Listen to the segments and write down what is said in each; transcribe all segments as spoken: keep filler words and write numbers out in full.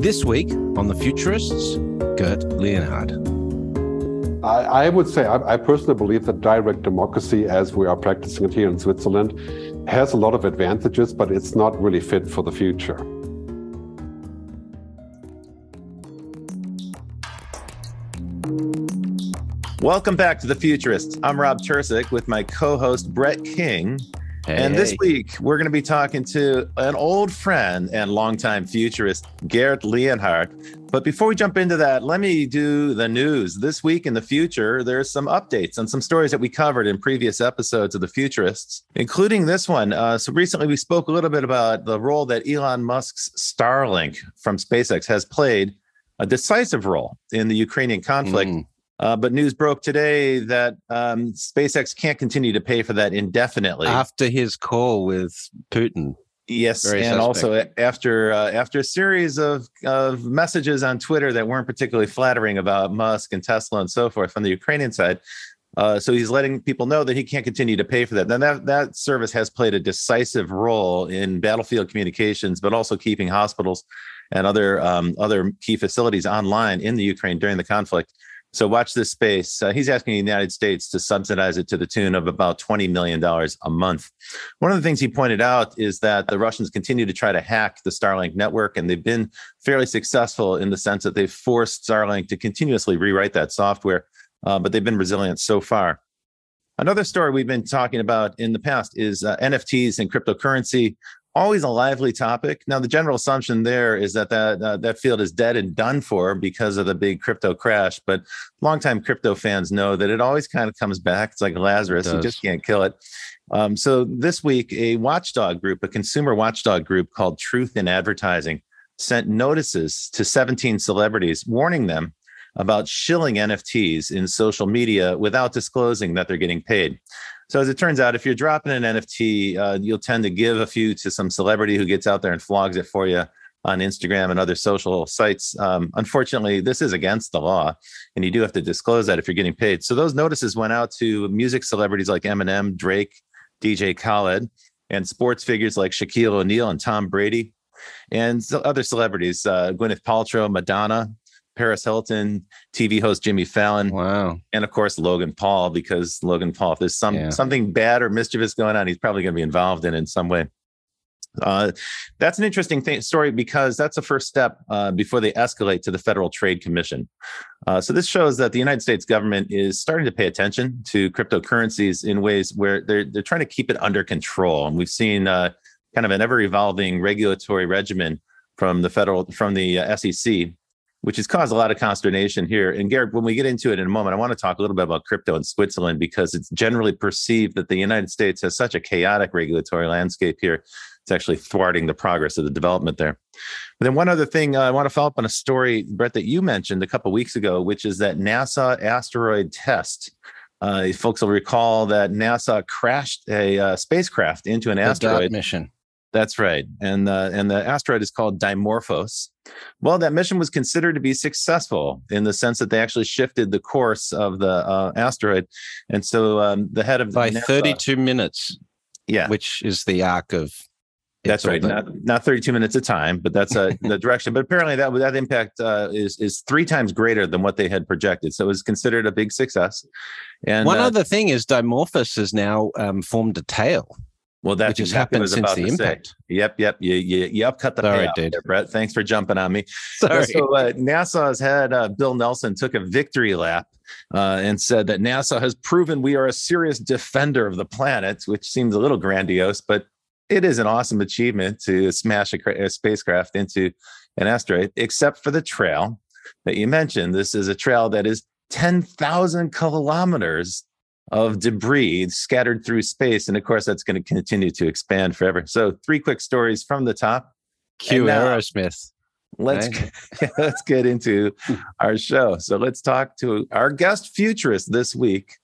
This week on The Futurists, Gerd Leonhard. I, I would say, I, I personally believe that direct democracy, as we are practicing it here in Switzerland, has a lot of advantages, but it's not really fit for the future. Welcome back to The Futurists. I'm Rob Tercek with my co-host Brett King. Hey. And this week, we're going to be talking to an old friend and longtime futurist, Gerd Leonhard. But before we jump into that, let me do the news. This week in the future, there's some updates and some stories that we covered in previous episodes of The Futurists, including this one. Uh, so recently, we spoke a little bit about the role that Elon Musk's Starlink from SpaceX has played, a decisive role in the Ukrainian conflict. Mm. Uh, but news broke today that um, SpaceX can't continue to pay for that indefinitely. After his call with Putin. Yes, and suspect. also after uh, after a series of, of messages on Twitter that weren't particularly flattering about Musk and Tesla and so forth from the Ukrainian side. Uh, so he's letting people know that he can't continue to pay for that. Then that, that service has played a decisive role in battlefield communications, but also keeping hospitals and other um, other key facilities online in the Ukraine during the conflict. So watch this space. Uh, he's asking the United States to subsidize it to the tune of about twenty million dollars a month. One of the things he pointed out is that the Russians continue to try to hack the Starlink network, and they've been fairly successful in the sense that they've forced Starlink to continuously rewrite that software, uh, but they've been resilient so far. Another story we've been talking about in the past is uh, N F Ts and cryptocurrency. Always a lively topic. Now, the general assumption there is that that, uh, that field is dead and done for because of the big crypto crash. But longtime crypto fans know that it always kind of comes back. It's like Lazarus. You just can't kill it. Um, so this week, a watchdog group, a consumer watchdog group called Truth in Advertising, sent notices to seventeen celebrities warning them about shilling N F Ts in social media without disclosing that they're getting paid. So as it turns out, if you're dropping an N F T, uh, you'll tend to give a few to some celebrity who gets out there and flogs it for you on Instagram and other social sites. Um, unfortunately, this is against the law, and you do have to disclose that if you're getting paid. So those notices went out to music celebrities like Eminem, Drake, D J Khaled, and sports figures like Shaquille O'Neal and Tom Brady, and other celebrities, uh, Gwyneth Paltrow, Madonna, Paris Hilton, T V host Jimmy Fallon, wow, and of course Logan Paul, because Logan Paul, if there's some yeah. something bad or mischievous going on, he's probably going to be involved in it in some way. Uh, that's an interesting thing, story because that's the first step uh, before they escalate to the Federal Trade Commission. Uh, so this shows that the United States government is starting to pay attention to cryptocurrencies in ways where they're they're trying to keep it under control, and we've seen uh, kind of an ever-evolving regulatory regimen from the federal from the uh, S E C. Which has caused a lot of consternation here. And Gerd, when we get into it in a moment, I want to talk a little bit about crypto in Switzerland because it's generally perceived that the United States has such a chaotic regulatory landscape here. It's actually thwarting the progress of the development there. But then one other thing, uh, I want to follow up on a story, Brett, that you mentioned a couple of weeks ago, which is that NASA asteroid test. Uh, folks will recall that NASA crashed a uh, spacecraft into an the asteroid mission. That's right. And, uh, and the asteroid is called Dimorphos. Well, that mission was considered to be successful in the sense that they actually shifted the course of the uh, asteroid. And so um, the head of By NASA, thirty-two minutes, yeah, which is the arc of... That's right. Not, not thirty-two minutes a time, but that's uh, the direction. But apparently that that impact uh, is is three times greater than what they had projected. So it was considered a big success. And one uh, other thing is Dimorphos has now um, formed a tail. Well, that just exactly happened since the impact. Say. Yep, yep. You, you, you upcut the payout there, Brett. Thanks for jumping on me. Sorry. So uh, NASA's head, uh, Bill Nelson, took a victory lap uh, and said that NASA has proven we are a serious defender of the planet, which seems a little grandiose, but it is an awesome achievement to smash a, cra- a spacecraft into an asteroid, except for the trail that you mentioned. This is a trail that is ten thousand kilometers of debris scattered through space. And of course, that's going to continue to expand forever. So three quick stories from the top. Cue Aerosmith. Let's, right? let's get into our show. So let's talk to our guest futurist this week,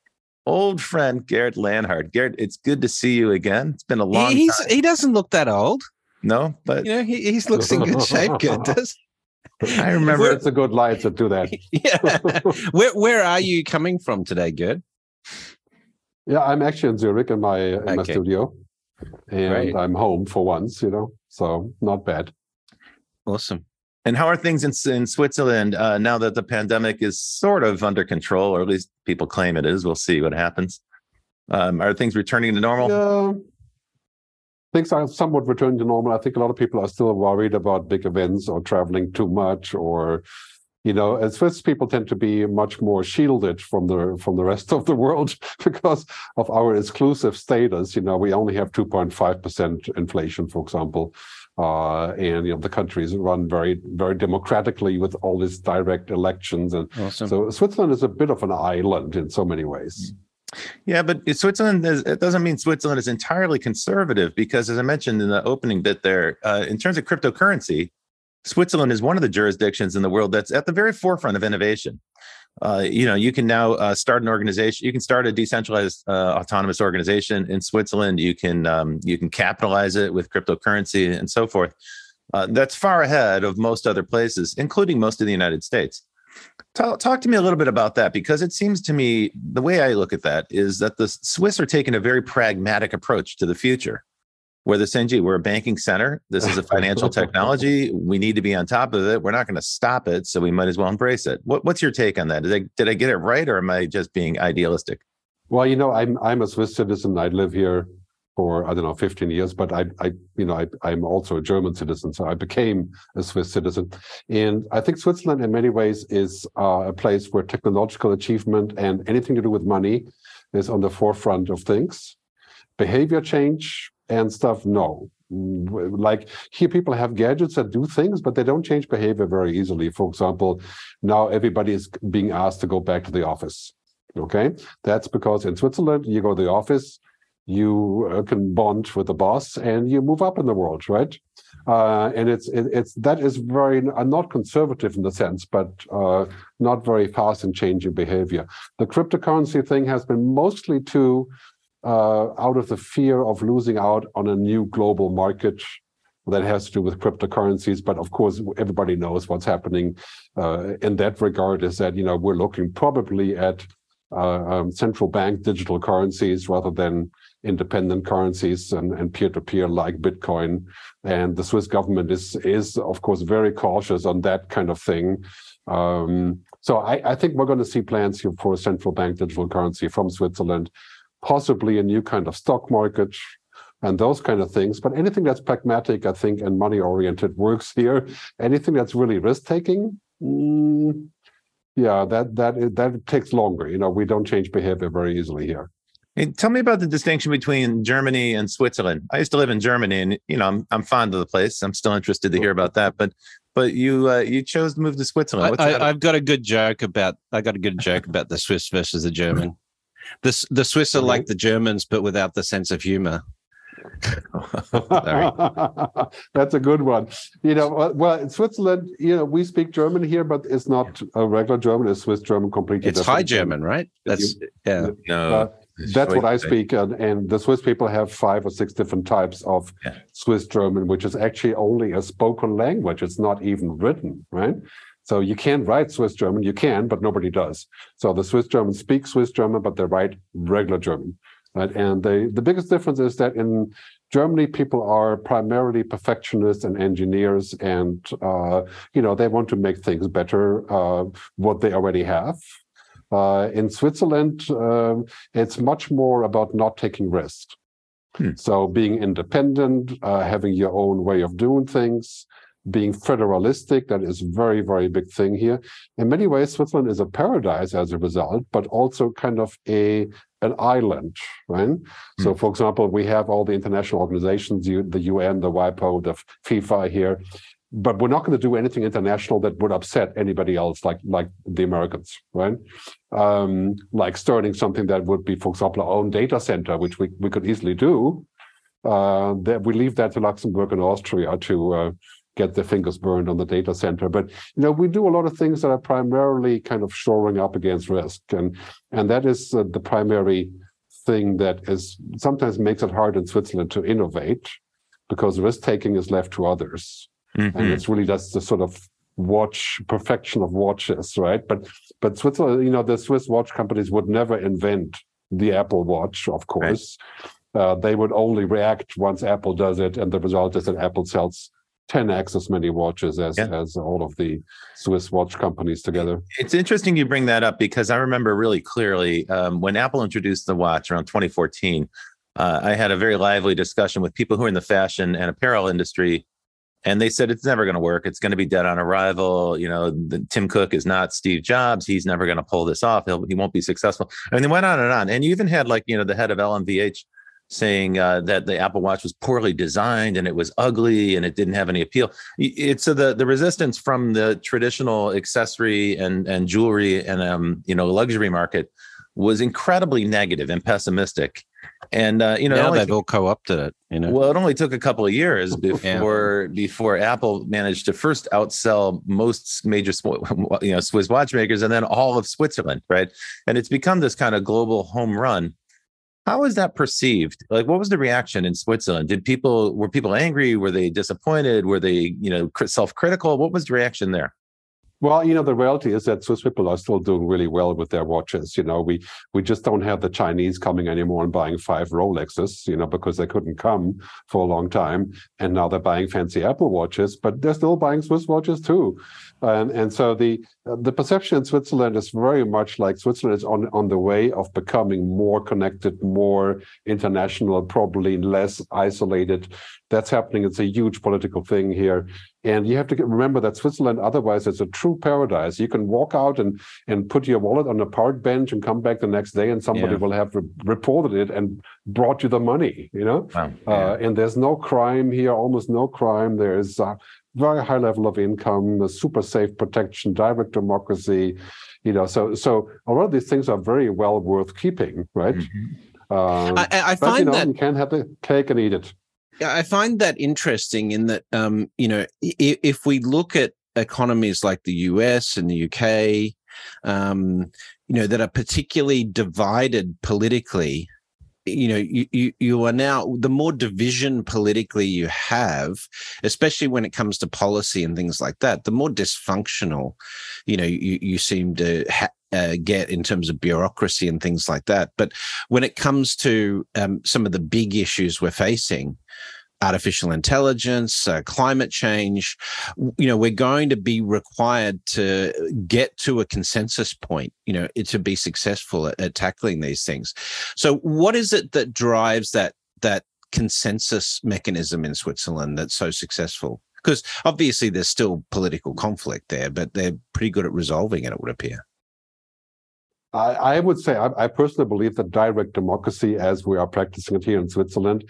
old friend, Gerd Leonhard. Gerd, it's good to see you again. It's been a long he, he's, time. He doesn't look that old. No, but... You know, he he's looks in good shape, Gerd does. I remember... It's a good light to do that. Yeah. where, where are you coming from today, Gerd? Yeah, I'm actually in Zurich in my in okay. my studio, and Great. I'm home for once, you know, so not bad. Awesome. And how are things in, in Switzerland uh, now that the pandemic is sort of under control, or at least people claim it is? We'll see what happens. Um, are things returning to normal? Uh, things are somewhat returning to normal. I think a lot of people are still worried about big events or traveling too much, or, you know, and Swiss people tend to be much more shielded from the from the rest of the world because of our exclusive status. You know, we only have two point five percent inflation, for example. Uh, and, you know, the country is run very, very democratically with all these direct elections. And awesome. So Switzerland is a bit of an island in so many ways. Yeah, but Switzerland, is, it doesn't mean Switzerland is entirely conservative because, as I mentioned in the opening bit there, uh, in terms of cryptocurrency, Switzerland is one of the jurisdictions in the world that's at the very forefront of innovation. Uh, you know, you can now uh, start an organization. You can start a decentralized uh, autonomous organization in Switzerland. You can um, you can capitalize it with cryptocurrency and so forth. Uh, that's far ahead of most other places, including most of the United States. Talk, talk to me a little bit about that, because it seems to me the way I look at that is that the Swiss are taking a very pragmatic approach to the future, where they're saying, gee, we're a banking center. This is a financial technology. We need to be on top of it. We're not going to stop it, so we might as well embrace it. What, what's your take on that? Did I, did I get it right, or am I just being idealistic? Well, you know, I'm I'm a Swiss citizen. I live here for, I don't know, fifteen years, but I, I you know, I, I'm also a German citizen, so I became a Swiss citizen. And I think Switzerland in many ways is uh, a place where technological achievement and anything to do with money is on the forefront of things. Behavior change and stuff, no. Like here, people have gadgets that do things, but they don't change behavior very easily. For example, now everybody is being asked to go back to the office. Okay, that's because in Switzerland, you go to the office, you can bond with the boss, and you move up in the world, right? Uh, and it's it, it's that is very uh, not conservative in the sense, but uh, not very fast in changing behavior. The cryptocurrency thing has been mostly to Uh, out of the fear of losing out on a new global market that has to do with cryptocurrencies. But of course, everybody knows what's happening uh, in that regard is that, you know, we're looking probably at uh, um, central bank digital currencies rather than independent currencies and, and peer-to-peer like Bitcoin. And the Swiss government is, is of course, very cautious on that kind of thing. Um, so I, I think we're going to see plans here for central bank digital currency from Switzerland, possibly a new kind of stock market and those kind of things. But anything that's pragmatic, I think, and money-oriented works here. Anything that's really risk-taking, mm, yeah, that that that takes longer. You know, we don't change behavior very easily here. Hey, tell me about the distinction between Germany and Switzerland. I used to live in Germany, and you know, I'm I'm fond of the place. I'm still interested to hear about that. But but you uh, you chose to move to Switzerland. What's I, that I, I've got a good joke about. I got a good joke about the Swiss versus the German. The the Swiss are like the Germans, but without the sense of humor. That's a good one. You know, well, in Switzerland, you know, we speak German here, but it's not a regular German. It's Swiss German, completely. It's different. High German, right? That's you, yeah. No, uh, that's what I speak, and, and the Swiss people have five or six different types of yeah. Swiss German, which is actually only a spoken language. It's not even written, right? So you can't write Swiss German. You can, but nobody does. So the Swiss Germans speak Swiss German, but they write regular German. Right? And they, the biggest difference is that in Germany, people are primarily perfectionists and engineers, and uh, you know, they want to make things better, uh, what they already have. Uh, in Switzerland, uh, it's much more about not taking risks. Hmm. So being independent, uh, having your own way of doing things, being federalistic, that is a very, very big thing here. In many ways, Switzerland is a paradise as a result, but also kind of a an island, right? Mm-hmm. So, for example, we have all the international organizations, the U N, the WIPO, the FIFA here, but we're not going to do anything international that would upset anybody else, like, like the Americans, right? Um, like starting something that would be, for example, our own data center, which we, we could easily do. Uh, that we leave that to Luxembourg and Austria to... Uh, get their fingers burned on the data center. But, you know, we do a lot of things that are primarily kind of shoring up against risk. And and that is uh, the primary thing that is sometimes makes it hard in Switzerland to innovate, because risk-taking is left to others. Mm-hmm. And it's really just the sort of watch, perfection of watches, right? But, but Switzerland, you know, the Swiss watch companies would never invent the Apple Watch, of course. Right. Uh, they would only react once Apple does it, and the result is that Apple sells ten x as many watches as, yeah. as all of the Swiss watch companies together. It's interesting you bring that up, because I remember really clearly um, when Apple introduced the watch around twenty fourteen, uh, I had a very lively discussion with people who are in the fashion and apparel industry. And they said, it's never going to work. It's going to be dead on arrival. You know, the, Tim Cook is not Steve Jobs. He's never going to pull this off. He'll, he won't be successful. I mean, they went on and on. And you even had, like, you know, the head of L M V H saying uh, that the Apple Watch was poorly designed and it was ugly and it didn't have any appeal. It's uh, the, the resistance from the traditional accessory and, and jewelry and, um, you know, luxury market was incredibly negative and pessimistic. And, uh, you know, now they've all co-opted it, you know. Well, it only took a couple of years before yeah. before Apple managed to first outsell most major, you know, Swiss watchmakers and then all of Switzerland, right? And it's become this kind of global home run. How is that perceived? Like, what was the reaction in Switzerland? Did people, were people angry? Were they disappointed? Were they, you know, self-critical? What was the reaction there? Well, you know, the reality is that Swiss people are still doing really well with their watches. You know, we we just don't have the Chinese coming anymore and buying five Rolexes, you know, because they couldn't come for a long time. And now they're buying fancy Apple watches, but they're still buying Swiss watches too. Um, and so the the perception in Switzerland is very much like Switzerland is on, on the way of becoming more connected, more international, probably less isolated. That's happening. It's a huge political thing here. And you have to remember that Switzerland, otherwise, it's a true paradise. You can walk out and, and put your wallet on a park bench and come back the next day and somebody yeah. will have re- reported it and brought you the money, you know? Wow. Yeah. Uh, and there's no crime here, almost no crime. There is a very high level of income, a super safe protection, direct democracy, you know? So, so a lot of these things are very well worth keeping, right? Mm-hmm. Um, I, I but, find you know, that- you can have the cake and eat it. I find that interesting in that, um, you know, if, if we look at economies like the U S and the U K, um, you know, that are particularly divided politically, you know, you, you, you are now, the more division politically you have, especially when it comes to policy and things like that, the more dysfunctional, you know, you, you seem to ha- Uh, get in terms of bureaucracy and things like that. But when it comes to um, some of the big issues we're facing, artificial intelligence, uh, climate change, you know, we're going to be required to get to a consensus point, you know, to be successful at, at tackling these things. So what is it that drives that that consensus mechanism in Switzerland that's so successful? Because obviously there's still political conflict there, but they're pretty good at resolving it, it would appear. I would say, I personally believe that direct democracy, as we are practicing it here in Switzerland,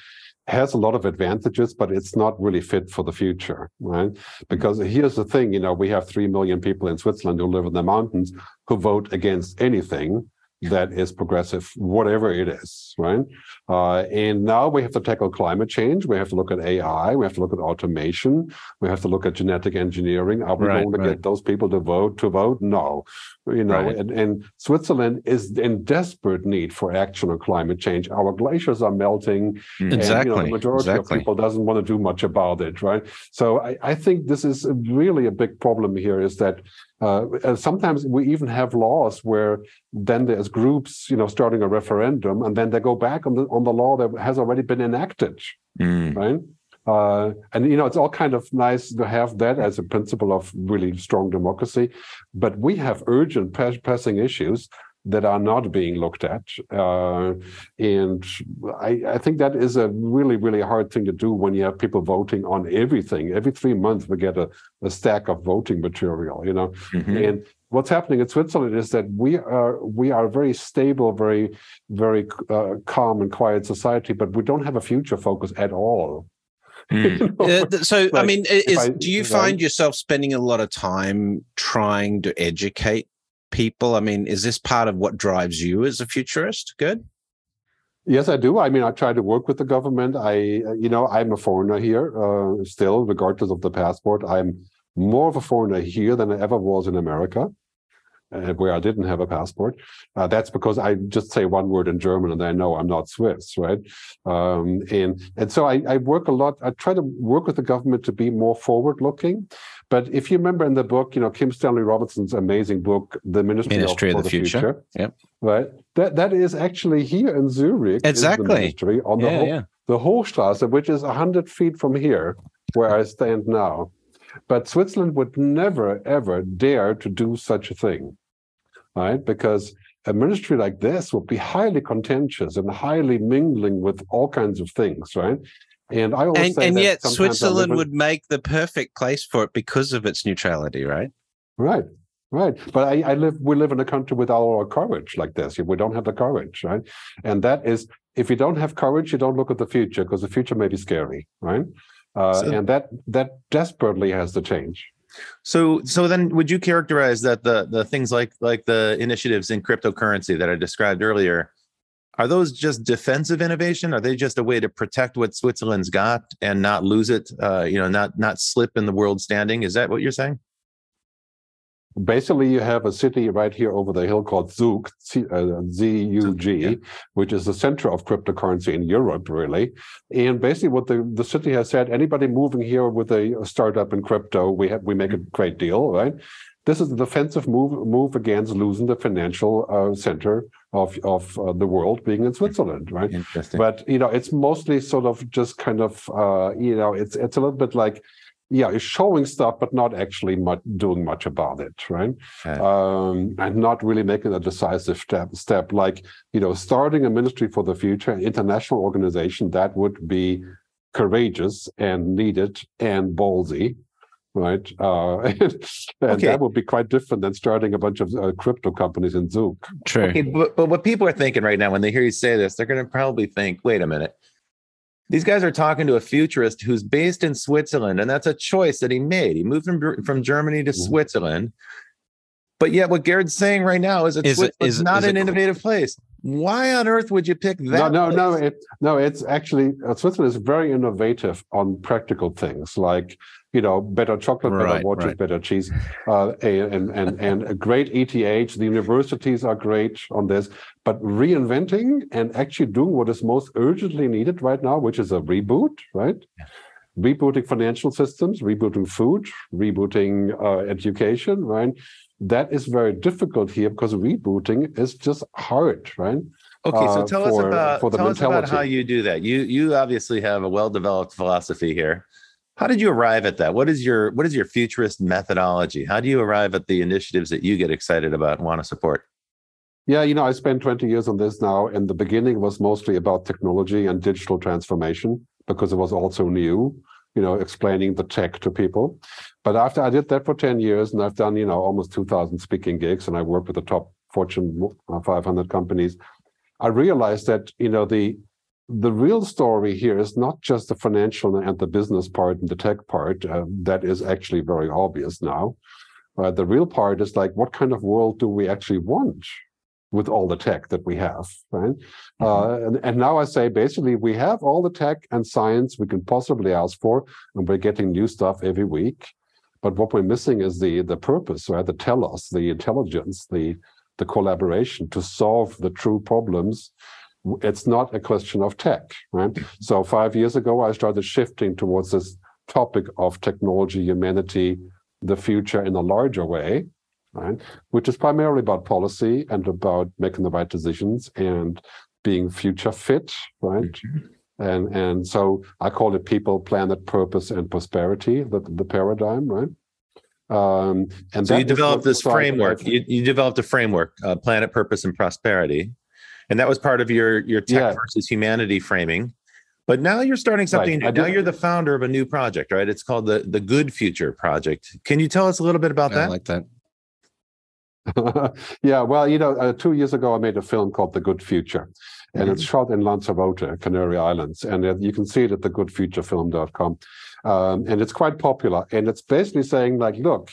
has a lot of advantages, but it's not really fit for the future, right? Because here's the thing, you know, we have three million people in Switzerland who live in the mountains who vote against anything that is progressive, whatever it is, right? Uh, and now we have to tackle climate change. We have to look at A I. We have to look at automation. We have to look at genetic engineering. Are we right, going right. to get those people to vote? To vote? No. You know, right. and, and Switzerland is in desperate need for action on climate change. Our glaciers are melting. Mm. And, exactly. You know, the majority exactly. of people doesn't want to do much about it, right? So I, I think this is really a big problem here is that Uh, sometimes we even have laws where then there's groups, you know, starting a referendum, and then they go back on the on the law that has already been enacted, mm. right? Uh, and, you know, it's all kind of nice to have that as a principle of really strong democracy. But we have urgent, pressing issues that are not being looked at. Uh, and I, I think that is a really, really hard thing to do when you have people voting on everything. Every three months we get a, a stack of voting material, you know. Mm-hmm. And what's happening in Switzerland is that we are we are a very stable, very, very uh, calm and quiet society, but we don't have a future focus at all. Mm. you know, so, like, I mean, is, I, do you find I, yourself spending a lot of time trying to educate people? I mean, is this part of what drives you as a futurist? Good. Yes, I do. I mean, I try to work with the government. I, you know, I'm a foreigner here uh, still, regardless of the passport. I'm more of a foreigner here than I ever was in America, uh, where I didn't have a passport. Uh, that's because I just say one word in German and I know I'm not Swiss, right? Um, and, and so I, I work a lot. I try to work with the government to be more forward-looking. But if you remember in the book, you know, Kim Stanley Robinson's amazing book, The Ministry, Ministry of, of the, the Future. Future. Yep. Right. That that is actually here in Zurich. Exactly. The ministry on the yeah, Ho- yeah. the Hochstrasse, which is one hundred feet from here. where I stand now. But Switzerland would never, ever dare to do such a thing, right? Because a ministry like this would be highly contentious and highly mingling with all kinds of things, right? And I always and, say and that yet Switzerland even... would make the perfect place for it because of its neutrality, right? Right, right. But I, I live. We live in a country without our courage like this. We don't have the courage, right? And that is, if you don't have courage, you don't look at the future, because the future may be scary, right? Uh, so, and that that desperately has to change. So, so then, would you characterize that the the things like like the initiatives in cryptocurrency that I described earlier, are those just defensive innovation? Are they just a way to protect what Switzerland's got and not lose it? Uh, you know, not not slip in the world standing. Is that what you're saying? Basically, you have a city right here over the hill called Zug, Z U G, yeah. Which is the center of cryptocurrency in Europe, really. And basically what the, the city has said, anybody moving here with a startup in crypto, we have, we make a great deal, right? This is a defensive move move against losing the financial uh, center of of uh, the world being in Switzerland, right? Interesting. But, you know, it's mostly sort of just kind of, uh, you know, it's it's a little bit like, yeah, it's showing stuff, but not actually much, doing much about it, right? Okay. Um, and not really making a decisive step, step like, you know, starting a Ministry for the Future, an international organization, that would be courageous and needed and ballsy, right? Uh, and okay. That would be quite different than starting a bunch of uh, crypto companies in Zug. True. Okay, but, but what people are thinking right now when they hear you say this, they're going to probably think, wait a minute. These guys are talking to a futurist who's based in Switzerland, and that's a choice that he made. He moved from, from Germany to Switzerland. But yet what Gerd's saying right now is, it's it, is, not is an it, innovative place. Why on earth would you pick that? No, no, place? no. It, no, it's actually, uh, Switzerland is very innovative on practical things like, you know, better chocolate, better right, waters, right. better cheese, uh, and, and, and a great E T H. The universities are great on this, but reinventing and actually doing what is most urgently needed right now, which is a reboot, right? Yeah. Rebooting financial systems, rebooting food, rebooting uh, education, right? That is very difficult here because rebooting is just hard, right? Okay, so tell uh, for, us about for the tell us about how you do that. You you obviously have a well-developed philosophy here. How did you arrive at that? What is your what is your futurist methodology? How do you arrive at the initiatives that you get excited about and want to support? Yeah, you know, I spent twenty years on this now, and the beginning was mostly about technology and digital transformation because it was also new, you know, explaining the tech to people. But after I did that for ten years, and I've done, you know, almost two thousand speaking gigs, and I worked with the top Fortune five hundred companies, I realized that, you know, the The real story here is not just the financial and the business part and the tech part. Uh, that is actually very obvious now. Uh, the real part is like, what kind of world do we actually want with all the tech that we have, right? Mm-hmm. Uh, and, and now I say, basically, we have all the tech and science we can possibly ask for, and we're getting new stuff every week. But what we're missing is the the purpose, right? The telos, the intelligence, the the collaboration to solve the true problems. It's not a question of tech, right? So five years ago, I started shifting towards this topic of technology, humanity, the future in a larger way, right? Which is primarily about policy and about making the right decisions and being future fit, right? Mm-hmm. And and so I call it people, planet, purpose, and prosperity, the, the paradigm, right? Um, and so you developed this framework. You, you developed a framework, uh, planet, purpose, and prosperity. And that was part of your your tech yeah. versus humanity framing. But now you're starting something right. new. Now you're the founder of a new project, right? It's called the, the Good Future Project. Can you tell us a little bit about I that? I like that. yeah, well, you know, uh, two years ago, I made a film called The Good Future. And mm-hmm. it's shot in Lanzarote, Canary Islands. And uh, you can see it at the good future film dot com. Um, and it's quite popular. And it's basically saying, like, look,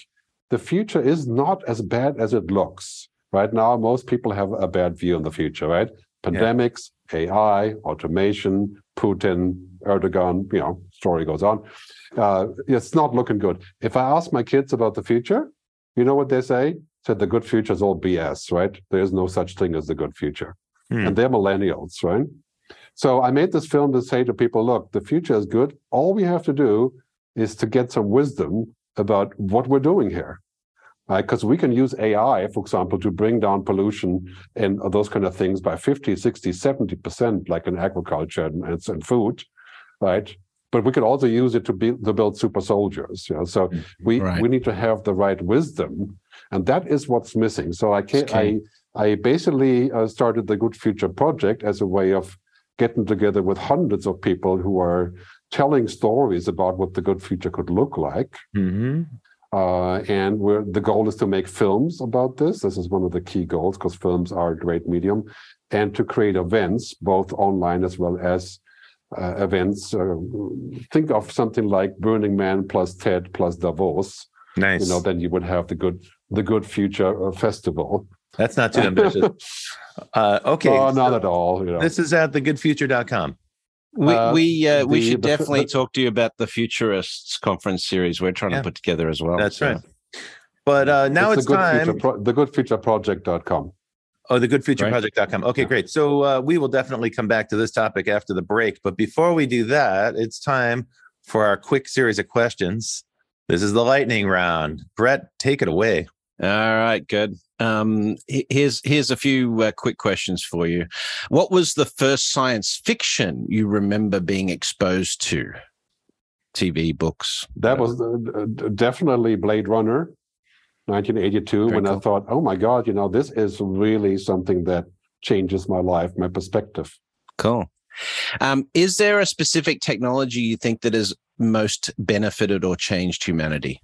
the future is not as bad as it looks. Right now, most people have a bad view on the future, right? Pandemics, yeah. A I, automation, Putin, Erdogan, you know, story goes on. Uh, it's not looking good. If I ask my kids about the future, you know what they say? Said the good future is all B S, right? There is no such thing as the good future. Hmm. And they're millennials, right? So I made this film to say to people, look, the future is good. All we have to do is to get some wisdom about what we're doing here. Because uh, we can use A I, for example, to bring down pollution and those kind of things by fifty, sixty, seventy percent, like in agriculture and, and food, right? but we could also use it to, be, to build super soldiers. You know? So we, right. we need to have the right wisdom, and that is what's missing. So I can't, okay. I, I basically uh, started the Good Future Project as a way of getting together with hundreds of people who are telling stories about what the good future could look like. Mm-hmm. Uh, and we're, the goal is to make films about this. This is one of the key goals, because films are a great medium, and to create events, both online as well as uh, events. Uh, think of something like Burning Man plus TED plus Davos. Nice. You know, then you would have the good the Good Future uh, Festival. That's not too ambitious. uh, okay. Oh, not so at all. You know. This is at the good future dot com. We uh, we uh, the, we should the, definitely the, talk to you about the Futurists conference series we're trying yeah. to put together as well. That's so. right. But uh, now it's, it's the time. Pro- the good future project dot com. Oh, the good future project dot com. Okay, yeah. great. So uh, we will definitely come back to this topic after the break. But before we do that, it's time for our quick series of questions. This is the lightning round. Brett, take it away. All right, good. Um, here's here's a few uh, quick questions for you. What was the first science fiction you remember being exposed to? T V, books? That was uh, definitely Blade Runner, nineteen eighty-two. Very when cool. I thought, oh my God, you know, this is really something that changes my life, my perspective. Cool. Um, is there a specific technology you think that has most benefited or changed humanity?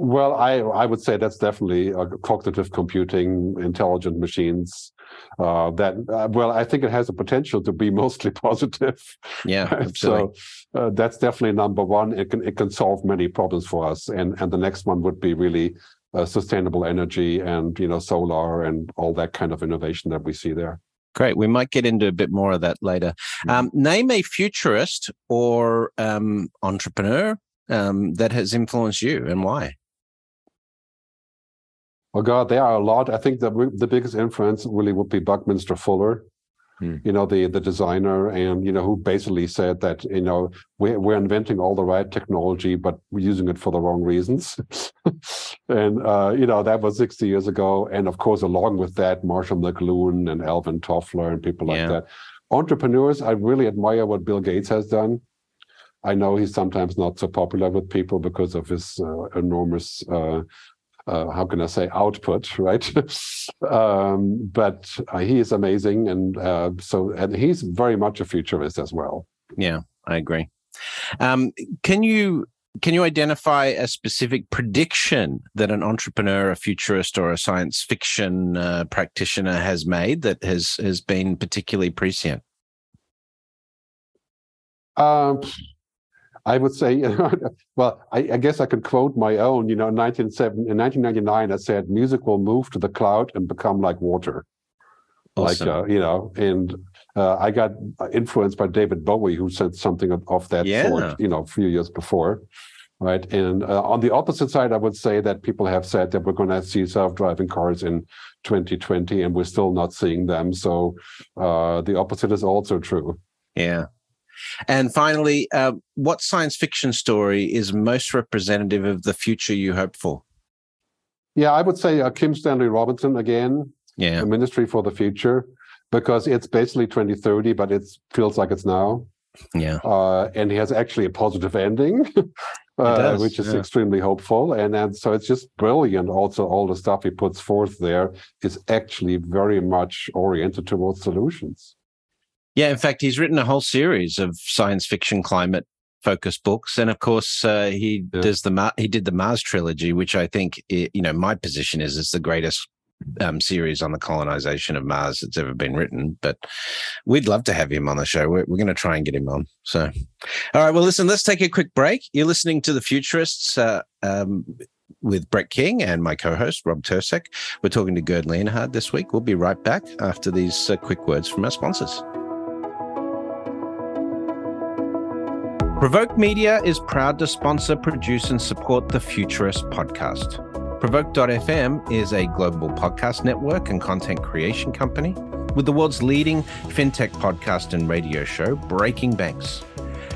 Well, I, I would say that's definitely uh, cognitive computing, intelligent machines. Uh, that uh, well, I think it has the potential to be mostly positive. Yeah, absolutely. So uh, that's definitely number one. It can it can solve many problems for us, and and the next one would be really uh, sustainable energy and you know solar and all that kind of innovation that we see there. Great. We might get into a bit more of that later. Um, name a futurist or um, entrepreneur um, that has influenced you, and why? Oh God, there are a lot. I think that the biggest influence really would be Buckminster Fuller, hmm. you know, the the designer, and you know who basically said that you know we're we're inventing all the right technology, but we're using it for the wrong reasons. and uh, you know that was sixty years ago. And of course, along with that, Marshall McLuhan and Alvin Toffler and people like yeah. that. Entrepreneurs, I really admire what Bill Gates has done. I know he's sometimes not so popular with people because of his uh, enormous. Uh, Uh, how can I say output, right? um, but uh, he is amazing, and uh, so and he's very much a futurist as well. Yeah, I agree. Um, can you can you identify a specific prediction that an entrepreneur, a futurist, or a science fiction uh, practitioner has made that has has been particularly prescient? Um. I would say, well, I, I guess I could quote my own. You know, in nineteen ninety-nine, I said, "Music will move to the cloud and become like water." Awesome. Like, uh, you know, and uh, I got influenced by David Bowie, who said something of, of that yeah. sort, you know, a few years before, right? And uh, on the opposite side, I would say that people have said that we're going to see self-driving cars in twenty twenty, and we're still not seeing them. So uh, the opposite is also true. Yeah. And finally, uh, what science fiction story is most representative of the future you hope for? Yeah, I would say uh, Kim Stanley Robinson again, yeah. the Ministry for the Future, because it's basically twenty thirty, but it feels like it's now. Yeah, uh, and he has actually a positive ending, uh, does, which is yeah. extremely hopeful. And, and so it's just brilliant. Also, all the stuff he puts forth there is actually very much oriented towards solutions. Yeah, in fact, he's written a whole series of science fiction climate-focused books, and of course, uh, he yeah. does the Ma- he did the Mars trilogy, which I think, it, you know, my position is it's the greatest um, series on the colonization of Mars that's ever been written. But we'd love to have him on the show. We're, we're going to try and get him on. So, all right, well, listen, let's take a quick break. You're listening to The Futurists. Uh, um, with Brett King and my co-host, Rob Tercek. We're talking to Gerd Leonhard this week. We'll be right back after these uh, quick words from our sponsors. Provoke Media is proud to sponsor, produce, and support the Futurist podcast. Provoke dot f m is a global podcast network and content creation company with the world's leading fintech podcast and radio show, Breaking Banks.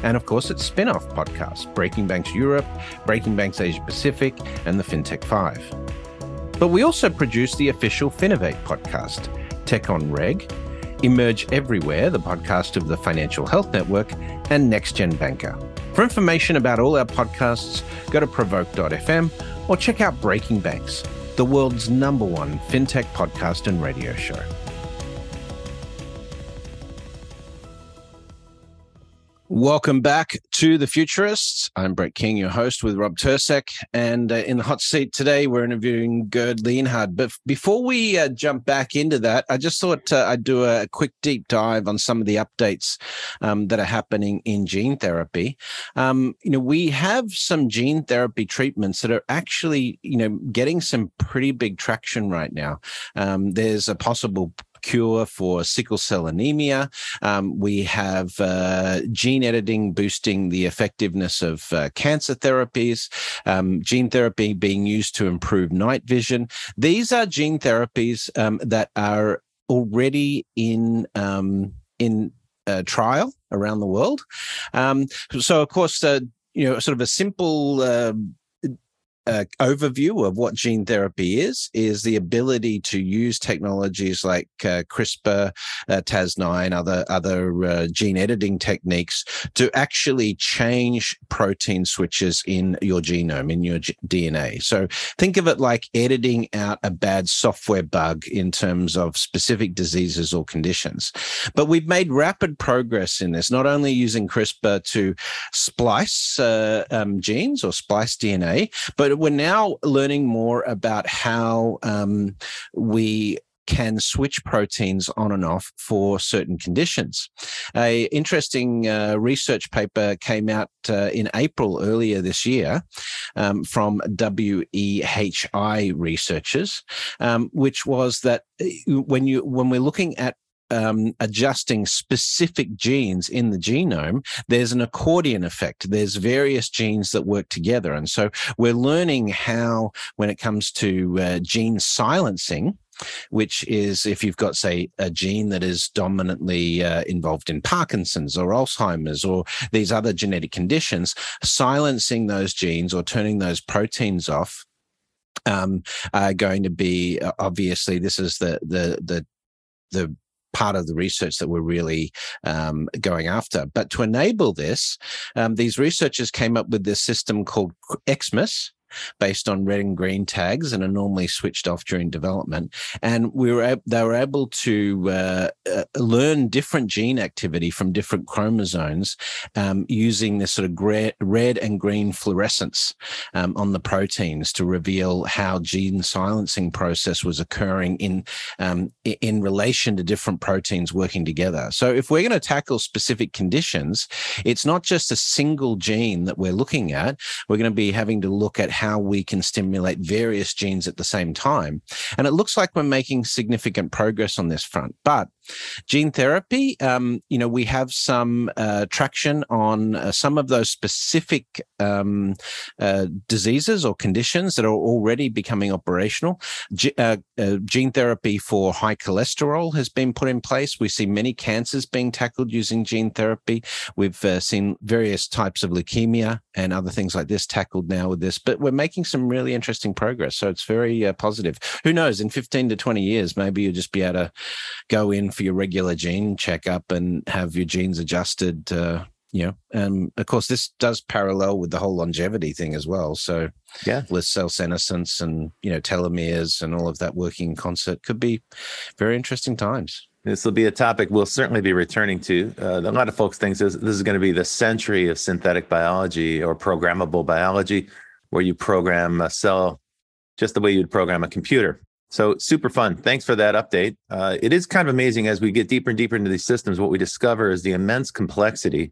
And of course, its spin-off podcasts, Breaking Banks Europe, Breaking Banks Asia Pacific, and the FinTech Five. But we also produce the official Finovate podcast, Tech on Reg, Emerge Everywhere, the podcast of the Financial Health Network, and Next Gen Banker. For information about all our podcasts, go to provoke dot f m or check out Breaking Banks, the world's number one fintech podcast and radio show. Welcome back to The Futurists. I'm Brett King, your host, with Rob Tercek. And uh, in the hot seat today, we're interviewing Gerd Leonhard. But before we uh, jump back into that, I just thought uh, I'd do a quick deep dive on some of the updates um, that are happening in gene therapy. Um, you know, we have some gene therapy treatments that are actually, you know, getting some pretty big traction right now. Um, there's a possible cure for sickle cell anemia. Um, we have uh, gene editing boosting the effectiveness of uh, cancer therapies, um, gene therapy being used to improve night vision. These are gene therapies um, that are already in, um, in uh, trial around the world. Um, so, of course, uh, you know, sort of a simple uh, Uh, overview of what gene therapy is, is the ability to use technologies like uh, CRISPR, uh, Cas nine, other, other uh, gene editing techniques to actually change protein switches in your genome, in your D N A. So think of it like editing out a bad software bug in terms of specific diseases or conditions. But we've made rapid progress in this, not only using CRISPR to splice uh, um, genes or splice D N A, but we're now learning more about how um, we can switch proteins on and off for certain conditions. A interesting uh, research paper came out uh, in April earlier this year um, from W E H I researchers, um, which was that when you when we're looking at Um, adjusting specific genes in the genome, there's an accordion effect. There's various genes that work together. And so we're learning how, when it comes to uh, gene silencing, which is if you've got, say, a gene that is dominantly uh, involved in Parkinson's or Alzheimer's or these other genetic conditions, silencing those genes or turning those proteins off um, are going to be, uh, obviously, this is the the the the part of the research that we're really um, going after. But to enable this, um, these researchers came up with this system called X M A S, based on red and green tags and are normally switched off during development. And we were they were able to uh, uh, learn different gene activity from different chromosomes um, using this sort of gray, red and green fluorescence um, on the proteins to reveal how gene silencing process was occurring in um, in relation to different proteins working together. So if we're going to tackle specific conditions, it's not just a single gene that we're looking at. We're going to be having to look at how how we can stimulate various genes at the same time. And it looks like we're making significant progress on this front. But gene therapy, um, you know, we have some uh, traction on uh, some of those specific um, uh, diseases or conditions that are already becoming operational. G- uh, uh, gene therapy for high cholesterol has been put in place. We see many cancers being tackled using gene therapy. We've uh, seen various types of leukemia and other things like this tackled now with this. But we're making some really interesting progress. So it's very uh, positive. Who knows, in fifteen to twenty years, maybe you'll just be able to go in for your regular gene checkup and have your genes adjusted. Uh, you know, and of course, this does parallel with the whole longevity thing as well. So yeah, with cell senescence and, you know, telomeres and all of that working in concert, could be very interesting times. This will be a topic we'll certainly be returning to. Uh, a lot of folks think this, this is going to be the century of synthetic biology or programmable biology, where you program a cell just the way you'd program a computer. So super fun. Thanks for that update. Uh, it is kind of amazing as we get deeper and deeper into these systems, what we discover is the immense complexity.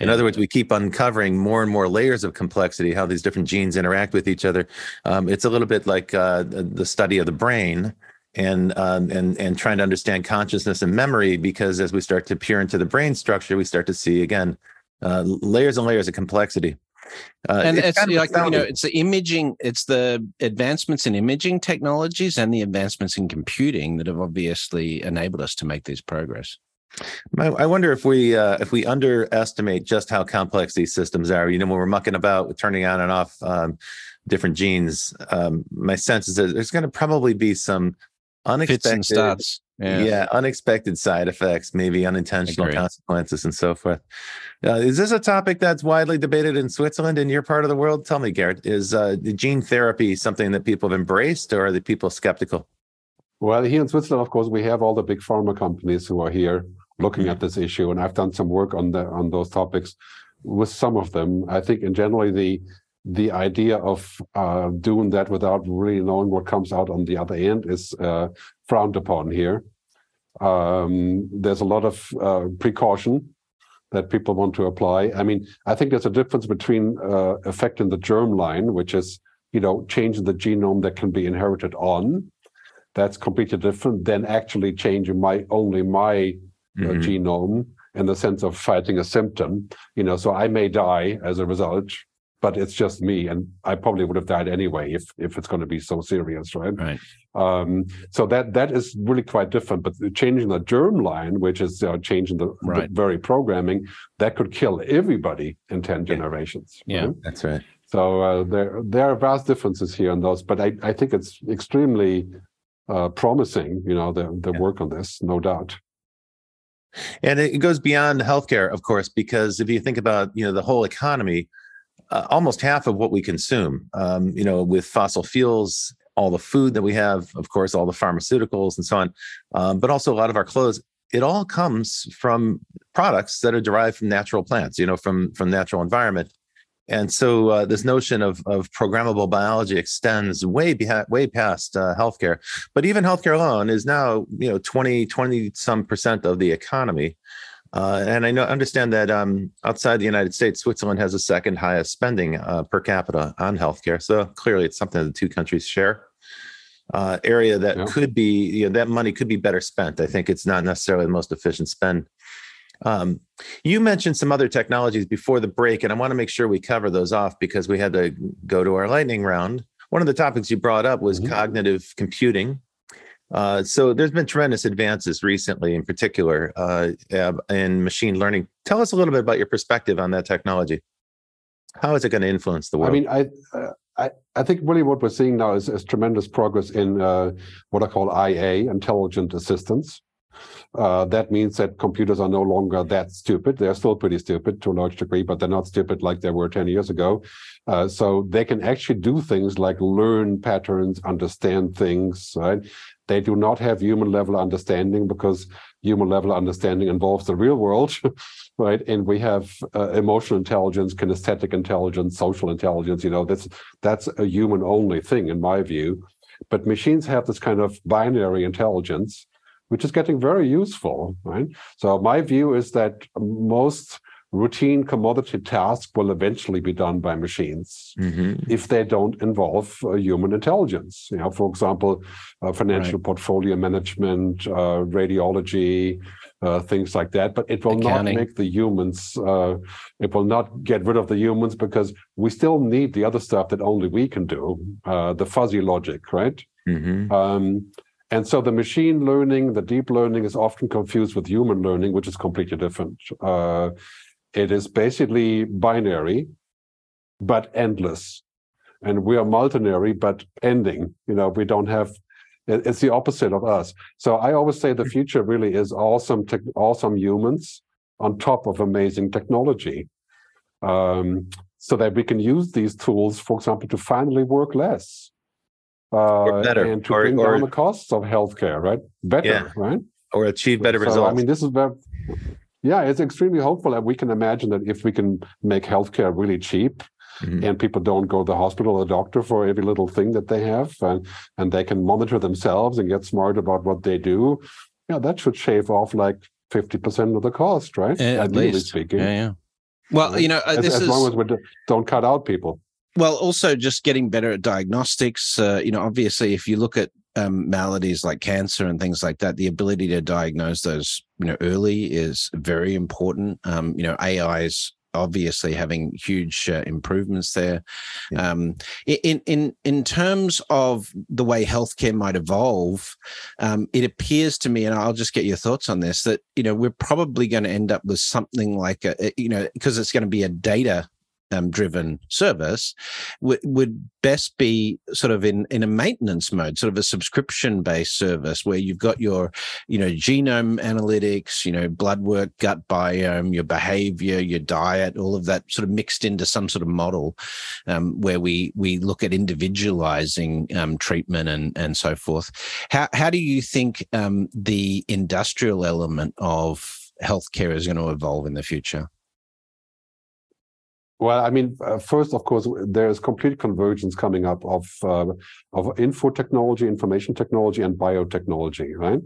In yeah. other words, we keep uncovering more and more layers of complexity, how these different genes interact with each other. Um, it's a little bit like uh, the study of the brain and, um, and, and trying to understand consciousness and memory, because as we start to peer into the brain structure, we start to see, again, uh, layers and layers of complexity. Uh, and it's, it's kind of like, you know, it's the imaging, it's the advancements in imaging technologies and the advancements in computing that have obviously enabled us to make this progress. I wonder if we uh, if we underestimate just how complex these systems are. You know, when we're mucking about with turning on and off um, different genes, um, my sense is that there's going to probably be some unexpected fits and starts. Yeah. yeah, unexpected side effects, maybe unintentional consequences and so forth. Uh, is this a topic that's widely debated in Switzerland, in your part of the world? Tell me, Gerd, is uh, gene therapy something that people have embraced, or are the people skeptical? Well, here in Switzerland, of course, we have all the big pharma companies who are here looking mm-hmm. at this issue. And I've done some work on the, on those topics with some of them. I think in generally the the idea of uh, doing that without really knowing what comes out on the other end is uh, frowned upon here. Um, there's a lot of uh, precaution that people want to apply. I mean, I think there's a difference between uh, affecting the germline, which is, you know, changing the genome that can be inherited on. That's completely different than actually changing my only my mm-hmm. uh, genome in the sense of fighting a symptom. You know, so I may die as a result, but it's just me, and I probably would have died anyway if if it's going to be so serious, right? Right. Um, so that that is really quite different. But changing the germline, which is uh, changing the, right. the very programming, that could kill everybody in ten yeah. generations. Yeah, right? That's right. So uh, there there are vast differences here in those, but I, I think it's extremely uh, promising. You know, the the yeah. work on this, no doubt. And it goes beyond healthcare, of course, because if you think about you know the whole economy. Uh, almost half of what we consume, um, you know, with fossil fuels, all the food that we have, of course, all the pharmaceuticals and so on, um, but also a lot of our clothes, it all comes from products that are derived from natural plants, you know, from, from natural environment. And so uh, this notion of, of programmable biology extends way behind, way past uh, healthcare. But even healthcare alone is now, you know, twenty, twenty some percent of the economy. Uh, and I know, understand that um, outside the United States, Switzerland has the second highest spending uh, per capita on healthcare. So clearly, it's something that the two countries share. Uh, area that yeah. could be, you know, that money could be better spent. I think it's not necessarily the most efficient spend. Um, you mentioned some other technologies before the break, and I want to make sure we cover those off because we had to go to our lightning round. One of the topics you brought up was mm-hmm. cognitive computing. Uh, so there's been tremendous advances recently, in particular, uh, in machine learning. Tell us a little bit about your perspective on that technology. How is it going to influence the world? I mean, I uh, I, I think really what we're seeing now is, is tremendous progress in uh, what I call I A, intelligent assistance. Uh, that means that computers are no longer that stupid. They're still pretty stupid to a large degree, but they're not stupid like they were ten years ago. Uh, so they can actually do things like learn patterns, understand things, right? They do not have human level understanding because human level understanding involves the real world, right? And we have uh, emotional intelligence, kinesthetic intelligence, social intelligence. You know, that's that's a human only thing in my view. But machines have this kind of binary intelligence, which is getting very useful, right? So my view is that most routine commodity tasks will eventually be done by machines mm-hmm. if they don't involve uh, human intelligence. You know, for example, uh, financial right. portfolio management, uh, radiology, uh, things like that. But it will Accounting. not make the humans. Uh, it will not get rid of the humans because we still need the other stuff that only we can do. Uh, the fuzzy logic, right? Mm-hmm. Um, And so the machine learning, the deep learning is often confused with human learning, which is completely different. Uh, it is basically binary, but endless. And we are multinary, but ending. You know, we don't have, it's the opposite of us. So I always say the future really is awesome, te- awesome humans on top of amazing technology. Um, so that we can use these tools, for example, to finally work less. Uh, or better, and to or, bring or, down the costs of healthcare, right? Better, yeah. right? Or achieve better so, results. I mean, this is very, yeah, it's extremely hopeful, and we can imagine that if we can make healthcare really cheap, mm-hmm. and people don't go to the hospital or the doctor for every little thing that they have, and, and they can monitor themselves and get smart about what they do, yeah, that should shave off like fifty percent of the cost, right? At Ideally least, speaking. yeah, yeah. Well, right? you know, uh, as, this as is... long as we don't cut out people. Well, also just getting better at diagnostics. Uh, you know, obviously, if you look at um, maladies like cancer and things like that, the ability to diagnose those, you know, early is very important. Um, you know, A I is obviously having huge uh, improvements there. Yeah. Um, in in in terms of the way healthcare might evolve, um, it appears to me, and I'll just get your thoughts on this, that you know we're probably going to end up with something like a, you know, because it's going to be a data Um, driven service w- would best be sort of in, in a maintenance mode, sort of a subscription-based service where you've got your, you know, genome analytics, you know, blood work, gut biome, your behavior, your diet, all of that sort of mixed into some sort of model um, where we we look at individualizing um, treatment and and so forth. How how do you think um, the industrial element of healthcare is going to evolve in the future? Well, I mean, uh, first, of course, there is complete convergence coming up of uh, of info technology, information technology, and biotechnology, right?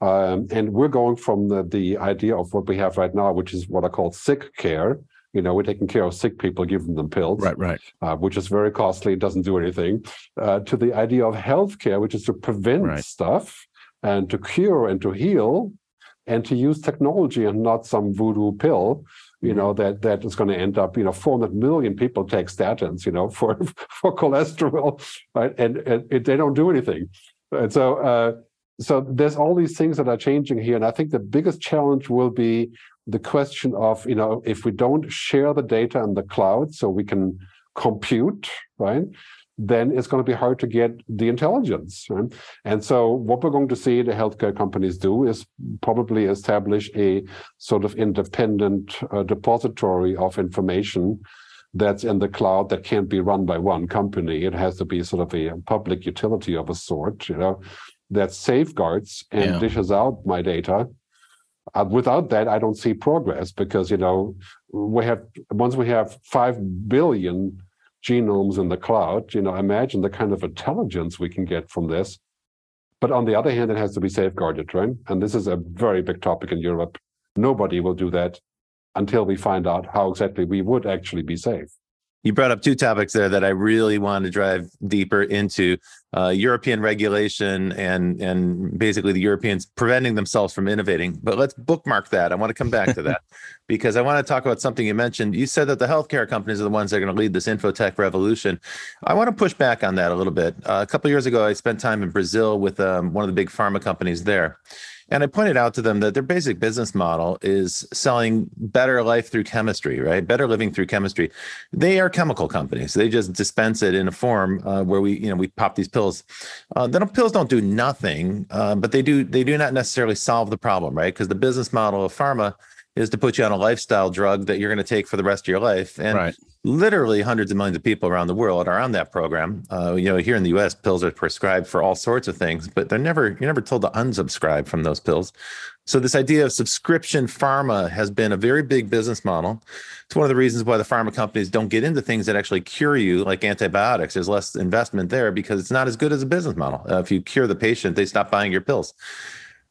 Um, and we're going from the, the idea of what we have right now, which is what I call sick care. You know, we're taking care of sick people, giving them pills, right, right, uh, which is very costly, doesn't do anything, uh, to the idea of healthcare, which is to prevent right. stuff and to cure and to heal, and to use technology and not some voodoo pill. You know, that that is going to end up, you know, four hundred million people take statins, you know, for for cholesterol, right? And, and it, they don't do anything. And so, uh, so there's all these things that are changing here. And I think the biggest challenge will be the question of, you know, if we don't share the data in the cloud so we can compute, right? Then it's going to be hard to get the intelligence. Right? And so what we're going to see the healthcare companies do is probably establish a sort of independent uh, depository of information that's in the cloud that can't be run by one company. It has to be sort of a public utility of a sort, you know, that safeguards and yeah. dishes out my data. Uh, without that, I don't see progress because, you know, we have once we have five billion genomes in the cloud, you know, imagine the kind of intelligence we can get from this. But on the other hand, it has to be safeguarded, right? And this is a very big topic in Europe. Nobody will do that until we find out how exactly we would actually be safe. You brought up two topics there that I really want to drive deeper into. Uh, European regulation and and basically the Europeans preventing themselves from innovating. But let's bookmark that. I want to come back to that because I want to talk about something you mentioned. You said that the healthcare companies are the ones that are going to lead this infotech revolution. I want to push back on that a little bit. Uh, a couple of years ago, I spent time in Brazil with um, one of the big pharma companies there. And I pointed out to them that their basic business model is selling better life through chemistry, right? Better living through chemistry. They are chemical companies. They just dispense it in a form uh, where we, you know, we pop these pills. Uh, the pills don't do nothing, uh, but they do. They do not necessarily solve the problem, right? Because the business model of pharma is to put you on a lifestyle drug that you're going to take for the rest of your life. And right. literally hundreds of millions of people around the world are on that program. Uh, you know, here in the U S, pills are prescribed for all sorts of things, but they're never, you're never told to unsubscribe from those pills. So this idea of subscription pharma has been a very big business model. It's one of the reasons why the pharma companies don't get into things that actually cure you, like antibiotics. There's less investment there because it's not as good as a business model. Uh, if you cure the patient, they stop buying your pills.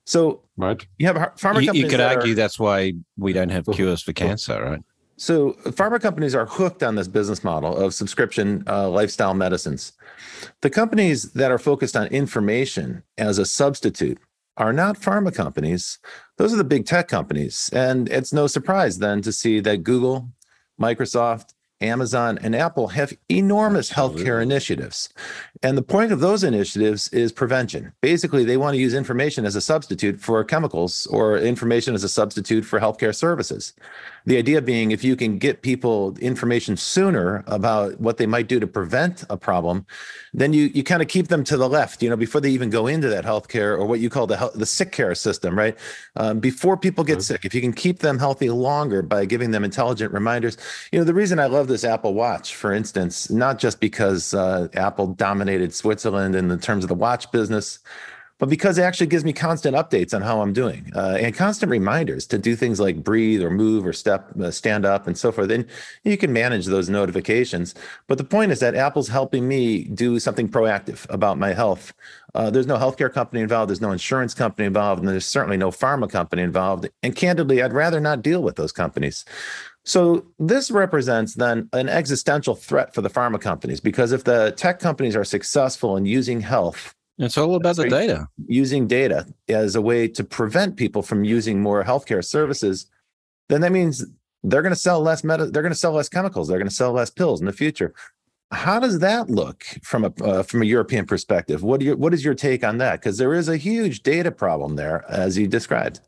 So right. you have pharma companies. You, you could that argue are, that's why we don't have cures for cancer, right? So pharma companies are hooked on this business model of subscription uh, lifestyle medicines. The companies that are focused on information as a substitute are not pharma companies. Those are the big tech companies. And it's no surprise then to see that Google, Microsoft, Amazon, and Apple have enormous Absolutely. healthcare initiatives. And the point of those initiatives is prevention. Basically, they want to use information as a substitute for chemicals or information as a substitute for healthcare services. The idea being if you can get people information sooner about what they might do to prevent a problem, then you you kind of keep them to the left, you know, before they even go into that healthcare or what you call the health, the sick care system, right? Um, before people get mm-hmm. sick, if you can keep them healthy longer by giving them intelligent reminders. You know, the reason I love this Apple Watch, for instance, not just because uh, Apple dominated Switzerland in the terms of the watch business, but because it actually gives me constant updates on how I'm doing uh, and constant reminders to do things like breathe or move or step, uh, stand up and so forth. And you can manage those notifications. But the point is that Apple's helping me do something proactive about my health. Uh, there's no healthcare company involved. There's no insurance company involved. And there's certainly no pharma company involved. And candidly, I'd rather not deal with those companies. So this represents then an existential threat for the pharma companies, because if the tech companies are successful in using health, it's all about the data, using data as a way to prevent people from using more healthcare services, then that means they're going to sell less med- they're going to sell less chemicals, they're going to sell less pills in the future. How does that look from a uh, from a European perspective? What do you, what is your take on that? Because there is a huge data problem there, as you described.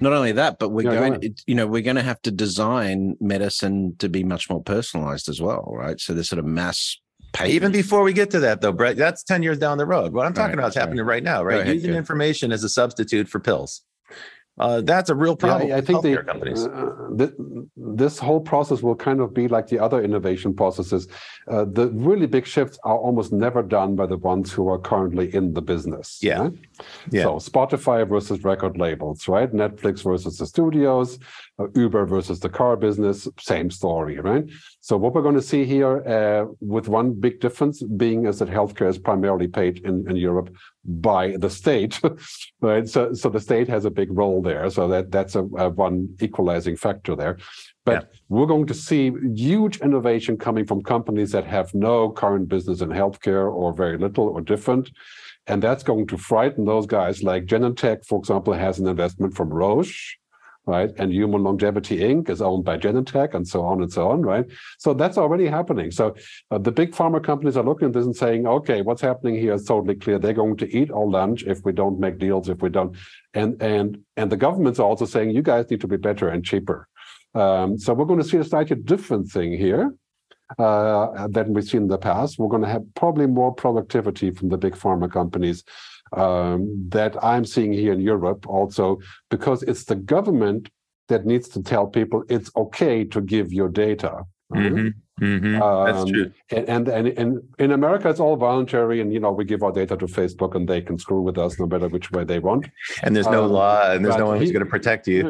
Not only that, but we're no, going, go you know, we're going to have to design medicine to be much more personalized as well, right? So this sort of mass payment. Even before we get to that, though, Brett, that's ten years down the road. What I'm talking right, about is right. happening right now, right? Go ahead, Using good. information as a substitute for pills. Uh, that's a real problem. Yeah, I think the, companies. Uh, th- this whole process will kind of be like the other innovation processes. Uh, the really big shifts are almost never done by the ones who are currently in the business. Yeah. Right? yeah. So Spotify versus record labels, right? Netflix versus the studios, uh, Uber versus the car business, same story, right? So what we're going to see here, uh, with one big difference being is that healthcare is primarily paid in, in Europe by the state, right? So, so the state has a big role there. So that that's a, a one equalizing factor there. But yeah. we're going to see huge innovation coming from companies that have no current business in healthcare or very little or different. And that's going to frighten those guys. Like Genentech, for example, has an investment from Roche, right? And Human Longevity Incorporated is owned by Genentech and so on and so on, right? So that's already happening. So uh, the big pharma companies are looking at this and saying, okay, what's happening here is totally clear. They're going to eat our lunch if we don't make deals, if we don't. And and and the governments are also saying, you guys need to be better and cheaper. Um, so we're going to see a slightly different thing here uh, than we've seen in the past. We're going to have probably more productivity from the big pharma companies Um, that I'm seeing here in Europe also, because it's the government that needs to tell people it's okay to give your data. Right? Mm-hmm. Mm-hmm. Um, That's true. And, and and in America, it's all voluntary, and you know we give our data to Facebook, and they can screw with us no matter which way they want. And there's no um, law, and there's no one who's going to protect you.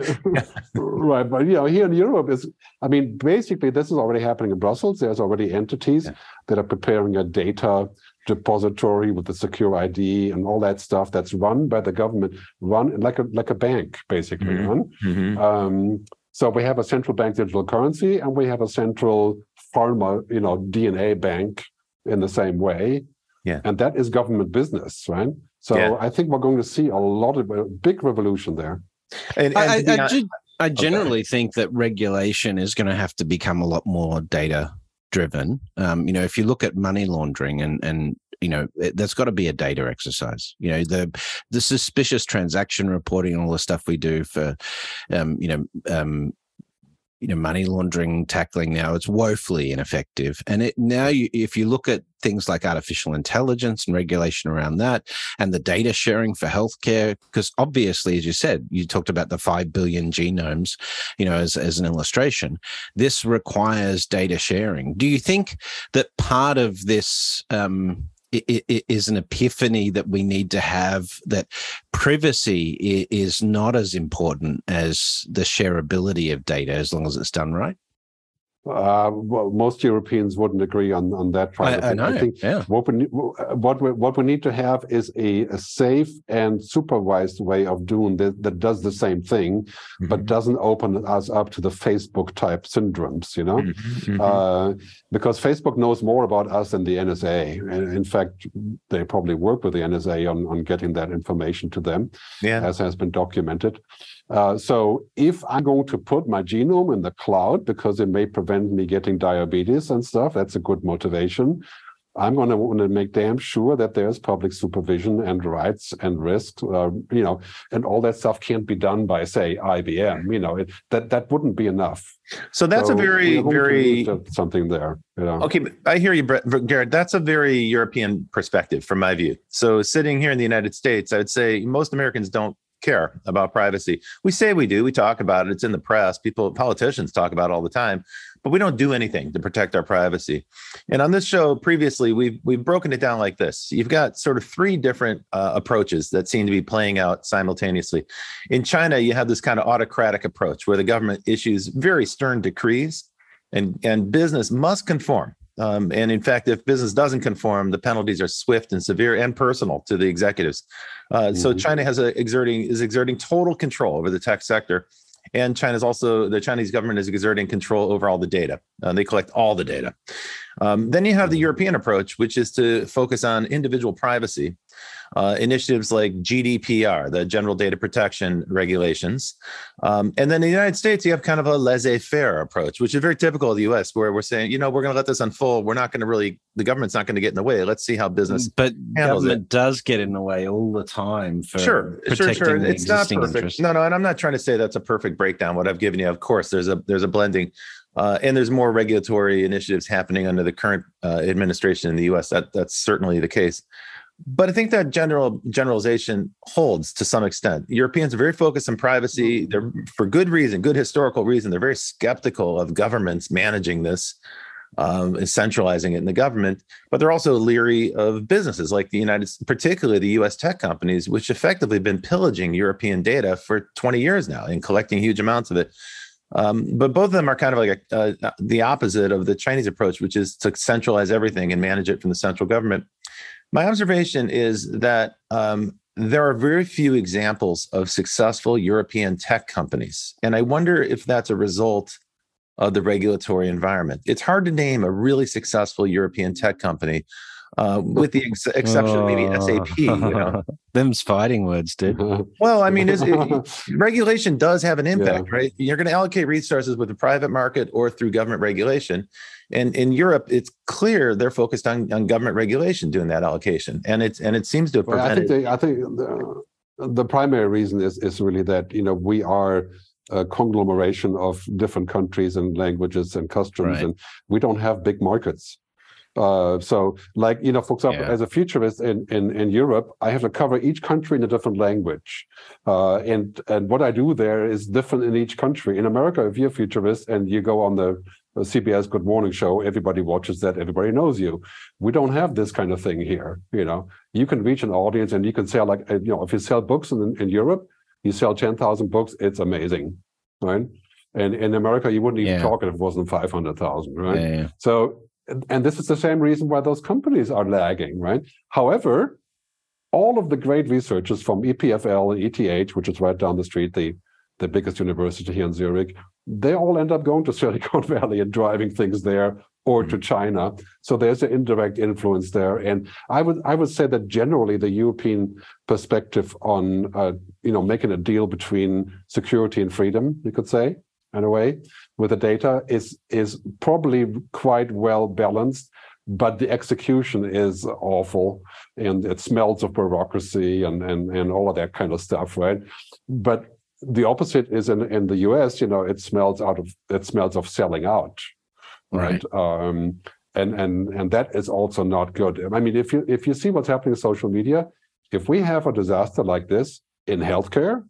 Right, but you know here in Europe is, I mean, basically this is already happening in Brussels. There's already entities yeah. that are preparing a data depository with the secure I D and all that stuff that's run by the government, run like a like a bank, basically. Mm-hmm. Run. Mm-hmm. Um, so we have a central bank digital currency, and we have a central pharma, you know, D N A bank in the same way. Yeah. And that is government business, right? So yeah. I think we're going to see a lot of a big revolution there. And, and I, I, I, I, I generally okay. think that regulation is going to have to become a lot more data driven. Um, you know, if you look at money laundering and, and, you know, it, that's got to be a data exercise, you know, the, the suspicious transaction reporting and all the stuff we do for, um, you know, um, you know, money laundering tackling now, it's woefully ineffective. And it now you, if you look at things like artificial intelligence and regulation around that and the data sharing for healthcare, because obviously, as you said, you talked about the five billion genomes, you know, as, as an illustration, this requires data sharing. Do you think that part of this, um, It, it is an epiphany that we need to have, that privacy is not as important as the shareability of data as long as it's done right? Uh, well, most Europeans wouldn't agree on, on that part. I, I, know. I think yeah. what, we, what, we, what we need to have is a, a safe and supervised way of doing this that does the same thing, mm-hmm. but doesn't open us up to the Facebook type syndromes, you know, mm-hmm. uh, because Facebook knows more about us than the N S A. And in fact, they probably work with the N S A on, on getting that information to them, yeah. as has been documented. Uh, so if I'm going to put my genome in the cloud because it may prevent me getting diabetes and stuff, that's a good motivation. I'm going to want to make damn sure that there's public supervision and rights and risks, uh, you know, and all that stuff can't be done by, say, I B M. You know, it, that that wouldn't be enough. So that's so a very, very something there. You know? Okay, but I hear you, Brett, Gerd. That's a very European perspective, from my view. So sitting here in the United States, I would say most Americans don't care about privacy. We say we do, we talk about it, it's in the press, people, politicians talk about it all the time, but we don't do anything to protect our privacy. And on this show previously, we've, we've broken it down like this. You've got sort of three different uh, approaches that seem to be playing out simultaneously. In China, you have this kind of autocratic approach where the government issues very stern decrees and, and business must conform. Um, and in fact, if business doesn't conform, the penalties are swift and severe and personal to the executives. Uh, mm-hmm. So China has a exerting is exerting total control over the tech sector. And China's also, the Chinese government is exerting control over all the data. Uh, they collect all the data. Um, then you have the European approach, which is to focus on individual privacy. uh, initiatives like G D P R, the General Data Protection Regulations. Um, and then in the United States, you have kind of a laissez-faire approach, which is very typical of the U S, where we're saying, you know, we're going to let this unfold. We're not going to really, the government's not going to get in the way. Let's see how business But government it. does get in the way all the time for sure, protecting sure, sure. the it's existing not perfect. Interest. No, no, and I'm not trying to say that's a perfect breakdown. What I've given you, of course, there's a there's a blending. Uh, and there's more regulatory initiatives happening under the current uh, administration in the U S. That that's certainly the case. But I think that general generalization holds to some extent. Europeans are very focused on privacy. They're, for good reason, good historical reason, they're very skeptical of governments managing this um, and centralizing it in the government. But they're also leery of businesses like the United States, particularly the U S tech companies, which effectively have been pillaging European data for twenty years now and collecting huge amounts of it. Um, but both of them are kind of like a, uh, the opposite of the Chinese approach, which is to centralize everything and manage it from the central government. My observation is that um, there are very few examples of successful European tech companies. And I wonder if that's a result of the regulatory environment. It's hard to name a really successful European tech company, uh, with the ex- exception oh. of maybe S A P, you know. Them's fighting words, dude. Well, I mean, it's, it, regulation does have an impact, yeah. right? You're going to allocate resources with the private market or through government regulation. And in Europe, it's clear they're focused on, on government regulation doing that allocation. And it's and it seems to have prevented... Well, I think, they, I think the, the primary reason is, is really that, you know, we are a conglomeration of different countries and languages and customs, right. and we don't have big markets. Uh, so, like, you know, for example, yeah. as a futurist in, in, in Europe, I have to cover each country in a different language. Uh, and and what I do there is different in each country. In America, if you're a futurist and you go on the C B S Good Morning show, everybody watches that, everybody knows you. We don't have this kind of thing here, you know. You can reach an audience and you can sell, like, you know, if you sell books in, in Europe, you sell ten thousand books, it's amazing, right? And in America, you wouldn't even yeah. talk if it wasn't five hundred thousand, right? Yeah, yeah. So... And this is the same reason why those companies are lagging, right? However, all of the great researchers from E P F L and E T H, which is right down the street, the, the biggest university here in Zurich, they all end up going to Silicon Valley and driving things there or mm-hmm. to China. So there's an indirect influence there. And I would I would say that generally the European perspective on uh, you know, making a deal between security and freedom, you could say, in a way, with the data is is probably quite well balanced, but the execution is awful and it smells of bureaucracy and and, and all of that kind of stuff, right? But the opposite is in, in the U S, you know, it smells out of it smells of selling out, right? right? Um, and and and that is also not good. I mean, if you if you see what's happening in social media, if we have a disaster like this in healthcare.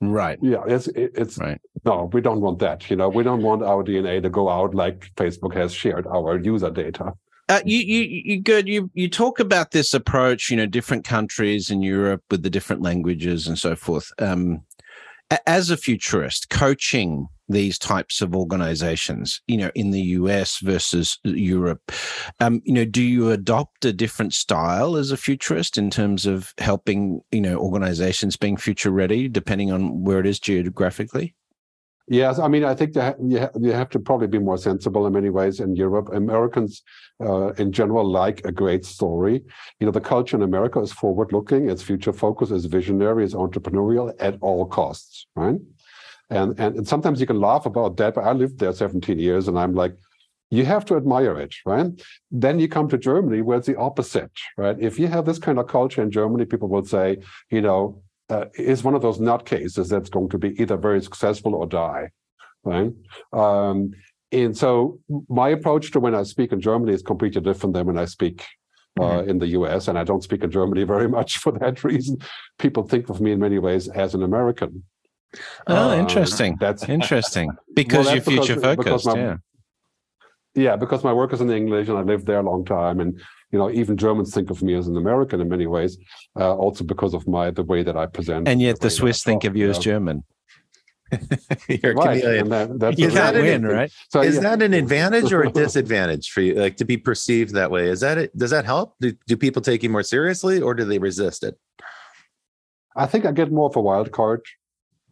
Right. Yeah, it's it's right. No, we don't want that. You know, we don't want our D N A to go out like Facebook has shared our user data. Uh, you you you good. You you talk about this approach. You know, different countries in Europe with the different languages and so forth. Um, as a futurist, coaching these types of organizations, you know, in the U S versus Europe, um, you know, do you adopt a different style as a futurist in terms of helping, you know, organizations being future ready, depending on where it is geographically? Yes, I mean, I think that you, ha- you have to probably be more sensible in many ways in Europe. Americans, uh, in general, like a great story. You know, the culture in America is forward-looking, it's future-focused, it's visionary, it's entrepreneurial at all costs, right? And, and and sometimes you can laugh about that, but I lived there seventeen years, and I'm like, you have to admire it, right? Then you come to Germany, where it's the opposite, right? If you have this kind of culture in Germany, people will say, you know, uh, it's one of those nut cases that's going to be either very successful or die, right? Um, and so my approach to when I speak in Germany is completely different than when I speak uh, mm-hmm. in the U S, and I don't speak in Germany very much for that reason. People think of me in many ways as an American. Oh, um, interesting. That's interesting. Because well, that's you're future because, focused. Because my, yeah. yeah, because my work is in English and I lived there a long time. And, you know, even Germans think of me as an American in many ways, uh, also because of my the way that I present. And yet the, the Swiss think of you as German. You're right. And that, that's you can't win, right? So, is yeah. that an advantage or a disadvantage for you, like to be perceived that way? Is that it? Does that help? Do, do people take you more seriously or do they resist it? I think I get more of a wild card.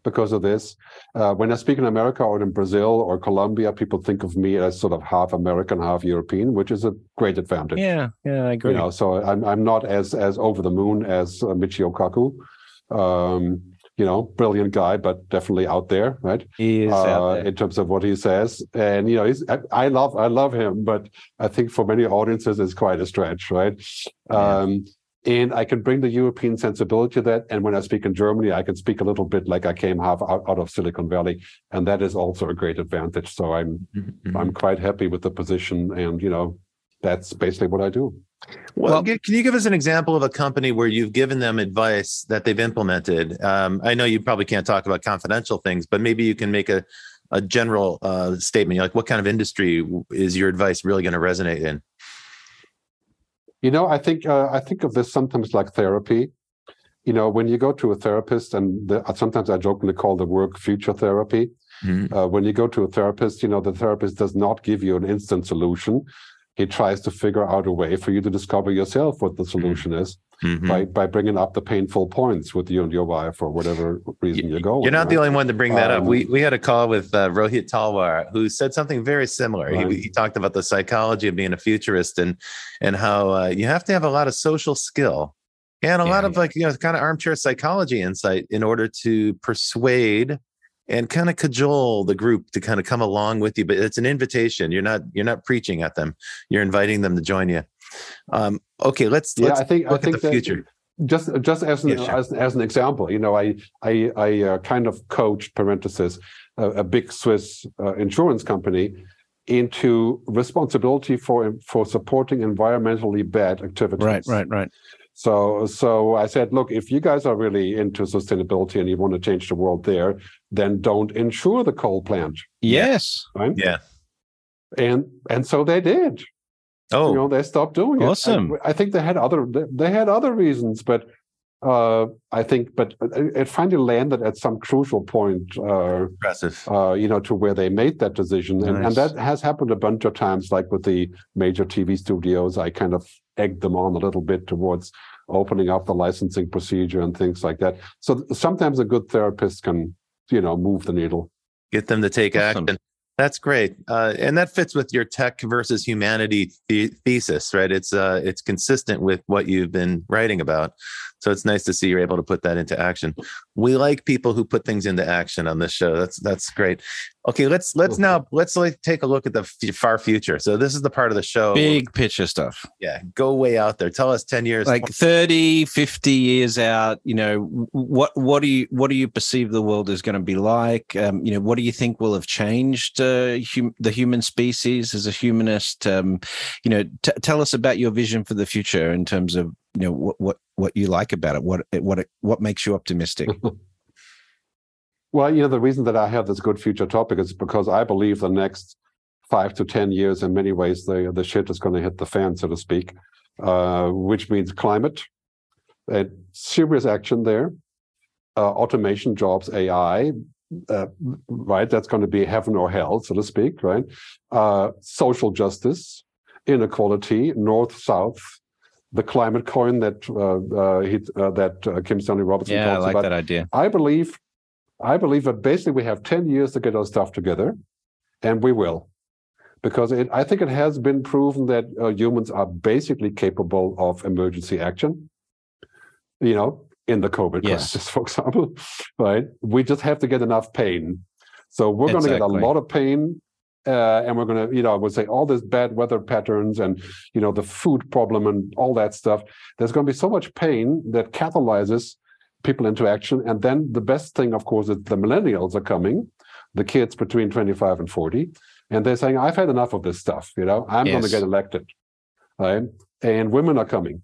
because of this. Uh, when I speak in America or in Brazil or Colombia, people think of me as sort of half American, half European, which is a great advantage. Yeah, yeah, I agree. You know, so I'm I'm not as as over the moon as uh, Michio Kaku. Um, you know, brilliant guy, but definitely out there, right? He is uh, out there in terms of what he says. And, you know, he's, I, I love I love him, but I think for many audiences, it's quite a stretch, right? Yeah. Um, and I can bring the European sensibility to that. And when I speak in Germany, I can speak a little bit like I came half out, out of Silicon Valley. And that is also a great advantage. So I'm mm-hmm. I'm quite happy with the position. And, you know, that's basically what I do. Well, well, can you give us an example of a company where you've given them advice that they've implemented? Um, I know you probably can't talk about confidential things, but maybe you can make a, a general uh, statement. Like, what kind of industry is your advice really going to resonate in? You know, I think uh, I think of this sometimes like therapy. You know, when you go to a therapist, and the, sometimes I jokingly call the work future therapy. Mm-hmm. Uh, when you go to a therapist, you know, the therapist does not give you an instant solution. He tries to figure out a way for you to discover yourself what the solution is mm-hmm. by, by bringing up the painful points with you and your wife or whatever reason you, you're going. You're not right? the only one to bring that um, up. We we had a call with uh, Rohit Talwar, who said something very similar. Right. He, he talked about the psychology of being a futurist and and how uh, you have to have a lot of social skill and a yeah, lot of yeah. like, you know, kind of armchair psychology insight in order to persuade and kind of cajole the group to kind of come along with you, but it's an invitation. You're not you're not preaching at them. You're inviting them to join you. Um, okay, let's yeah. Let's I think look I think at the future. Just just as an yeah, sure. as, as an example, you know, I I I uh, kind of coached parenthesis a, a big Swiss uh, insurance company into responsibility for for supporting environmentally bad activities. Right, right, right. So, so I said, look, if you guys are really into sustainability and you want to change the world there, then don't insure the coal plant. Yes. Right? Yeah. And and so they did. Oh, you know, they stopped doing awesome. it. Awesome. I, I think they had other they had other reasons, but uh, I think, but it finally landed at some crucial point. Uh, Impressive. Uh, you know, to where they made that decision, and, nice. and that has happened a bunch of times. Like with the major T V studios, I kind of egged them on a little bit towards opening up the licensing procedure and things like that. So sometimes a good therapist can, you know, move the needle. Get them to take awesome. action. That's great. Uh, and that fits with your tech versus humanity th- thesis, right? It's uh, it's consistent with what you've been writing about. So it's nice to see you're able to put that into action. We like people who put things into action on this show. That's that's great. Okay, let's let's okay. now let's like take a look at the f- far future. So this is the part of the show. Big picture stuff. Yeah, go way out there. Tell us ten years. Like thirty, fifty years out, you know, what what do you what do you perceive the world is going to be like? Um, you know, what do you think will have changed uh, hum- the human species as a humanist? Um, you know, t- tell us about your vision for the future in terms of, you know, what what what you like about it, what what it, what makes you optimistic. Well, you know, the reason that I have this good future topic is because I believe the next five to ten years, in many ways, the, the shit is going to hit the fan, so to speak, uh, which means climate, uh, serious action there, uh, automation, jobs, A I, uh, right? That's going to be heaven or hell, so to speak, right? Uh, social justice, inequality, north, south, the climate coin that uh, uh, he, uh, that uh, Kim Stanley Robinson yeah, talks about. Yeah, I like about. that idea. I believe... I believe that basically we have ten years to get our stuff together, and we will, because it, I think it has been proven that uh, humans are basically capable of emergency action, you know, in the COVID yes. crisis, for example, right? We just have to get enough pain. So we're going to exactly. get a lot of pain. Uh, and we're going to, you know, I would say all these bad weather patterns and, you know, the food problem and all that stuff. There's going to be so much pain that catalyzes people into action. And then the best thing, of course, is the millennials are coming, the kids between twenty-five and forty, and they're saying, I've had enough of this stuff, you know, I'm yes. going to get elected, right? And women are coming.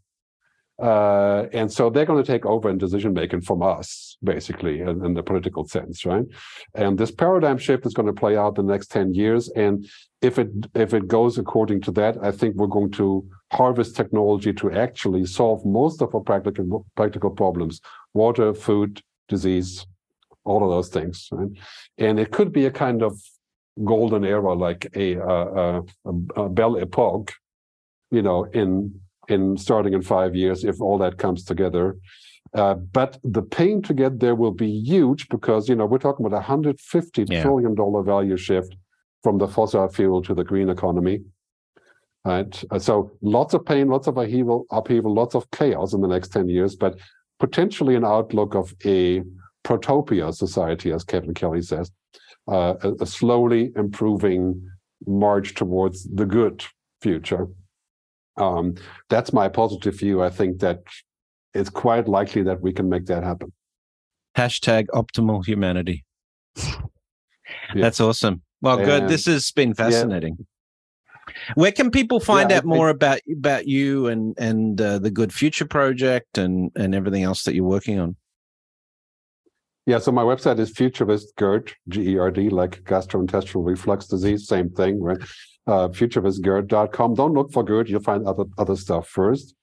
Uh, and so they're going to take over in decision-making from us, basically, in, in the political sense, right? And this paradigm shift is going to play out the next ten years. And if it if it goes according to that, I think we're going to harvest technology to actually solve most of our practical practical problems: water, food, disease, all of those things, right? And it could be a kind of golden era, like a, a, a, a Belle Epoque, you know, in in starting in five years, if all that comes together. Uh, but the pain to get there will be huge because, you know, we're talking about a one hundred fifty yeah. trillion dollar value shift from the fossil fuel to the green economy. Right. So lots of pain, lots of upheaval, upheaval, lots of chaos in the next ten years, but potentially an outlook of a protopia society, as Kevin Kelly says, uh, a, a slowly improving march towards the good future. Um, that's my positive view. I think that it's quite likely that we can make that happen. Hashtag optimal humanity. Yeah. That's awesome. Well, and, good. This has been fascinating. Yeah. Where can people find yeah, out more it, about about you and and uh, the Good Future Project and and everything else that you're working on? Yeah, so my website is futurist gerd, G E R D, like gastrointestinal reflux disease, same thing, right? Uh, futurist gerd dot com. Don't look for Gerd; you'll find other other stuff first.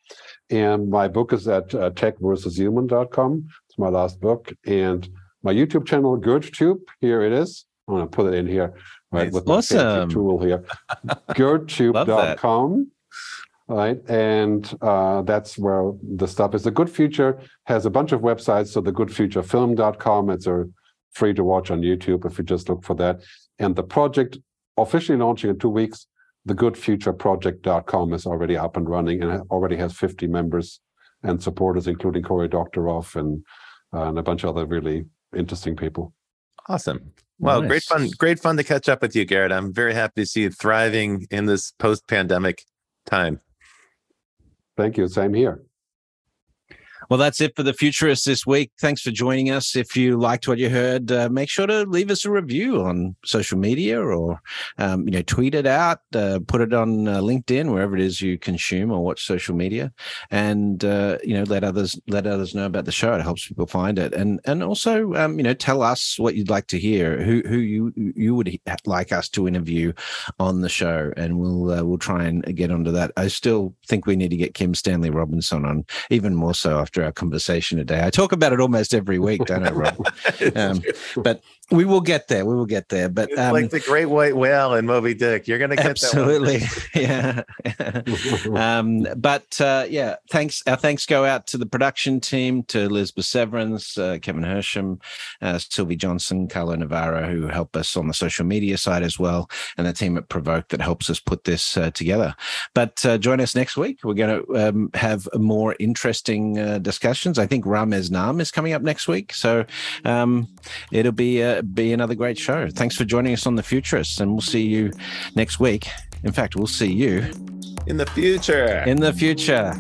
And my book is at uh, tech versus human dot com. It's my last book, and my YouTube channel, GerdTube. Here it is. I'm going to put it in here. Right, with awesome tool here, gerd tube dot com, right? And uh, that's where the stuff is. The Good Future has a bunch of websites. So the good future film dot com, it's a free to watch on YouTube if you just look for that. And the project officially launching in two weeks, the good future project dot com is already up and running and already has fifty members and supporters, including Cory Doctorow and, uh, and a bunch of other really interesting people. Awesome. Well, nice. great fun, great fun to catch up with you, Gerd. I'm very happy to see you thriving in this post-pandemic time. Thank you. Same here. Well, that's it for The Futurists this week. Thanks for joining us. If you liked what you heard, uh, make sure to leave us a review on social media or um, you know, tweet it out, uh, put it on uh, LinkedIn, wherever it is you consume or watch social media, and uh, you know, let others let others know about the show. It helps people find it, and and also um, you know, tell us what you'd like to hear, who who you you would like us to interview on the show, and we'll uh, we'll try and get onto that. I still think we need to get Kim Stanley Robinson on, even more so after our conversation today. I talk about it almost every week, don't I, Rob? Um, but we will get there. We will get there. But um, it's like the great white whale in Moby Dick, you're going to get absolutely. That absolutely. Yeah. um, but uh, yeah, thanks. Our thanks go out to the production team, to Elizabeth Severance, uh, Kevin Hersham, uh, Sylvie Johnson, Carlo Navarro, who help us on the social media side as well, and the team at Provoke that helps us put this uh, together. But uh, join us next week. We're going to um, have a more interesting uh, discussions. I think Ramez Nam is coming up next week, so um, it'll be uh, be another great show. Thanks for joining us on The Futurists, and we'll see you next week. In fact, we'll see you in the future. In the future.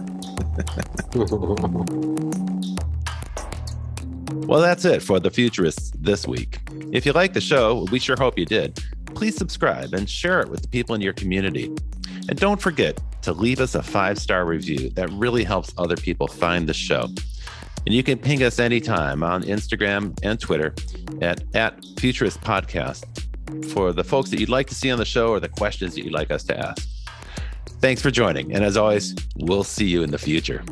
Well, that's it for The Futurists this week. If you liked the show, we sure hope you did. Please subscribe and share it with the people in your community. And don't forget to leave us a five star review. That really helps other people find the show. And you can ping us anytime on Instagram and Twitter at, at Futurist Podcast for the folks that you'd like to see on the show or the questions that you'd like us to ask. Thanks for joining. And as always, we'll see you in the future.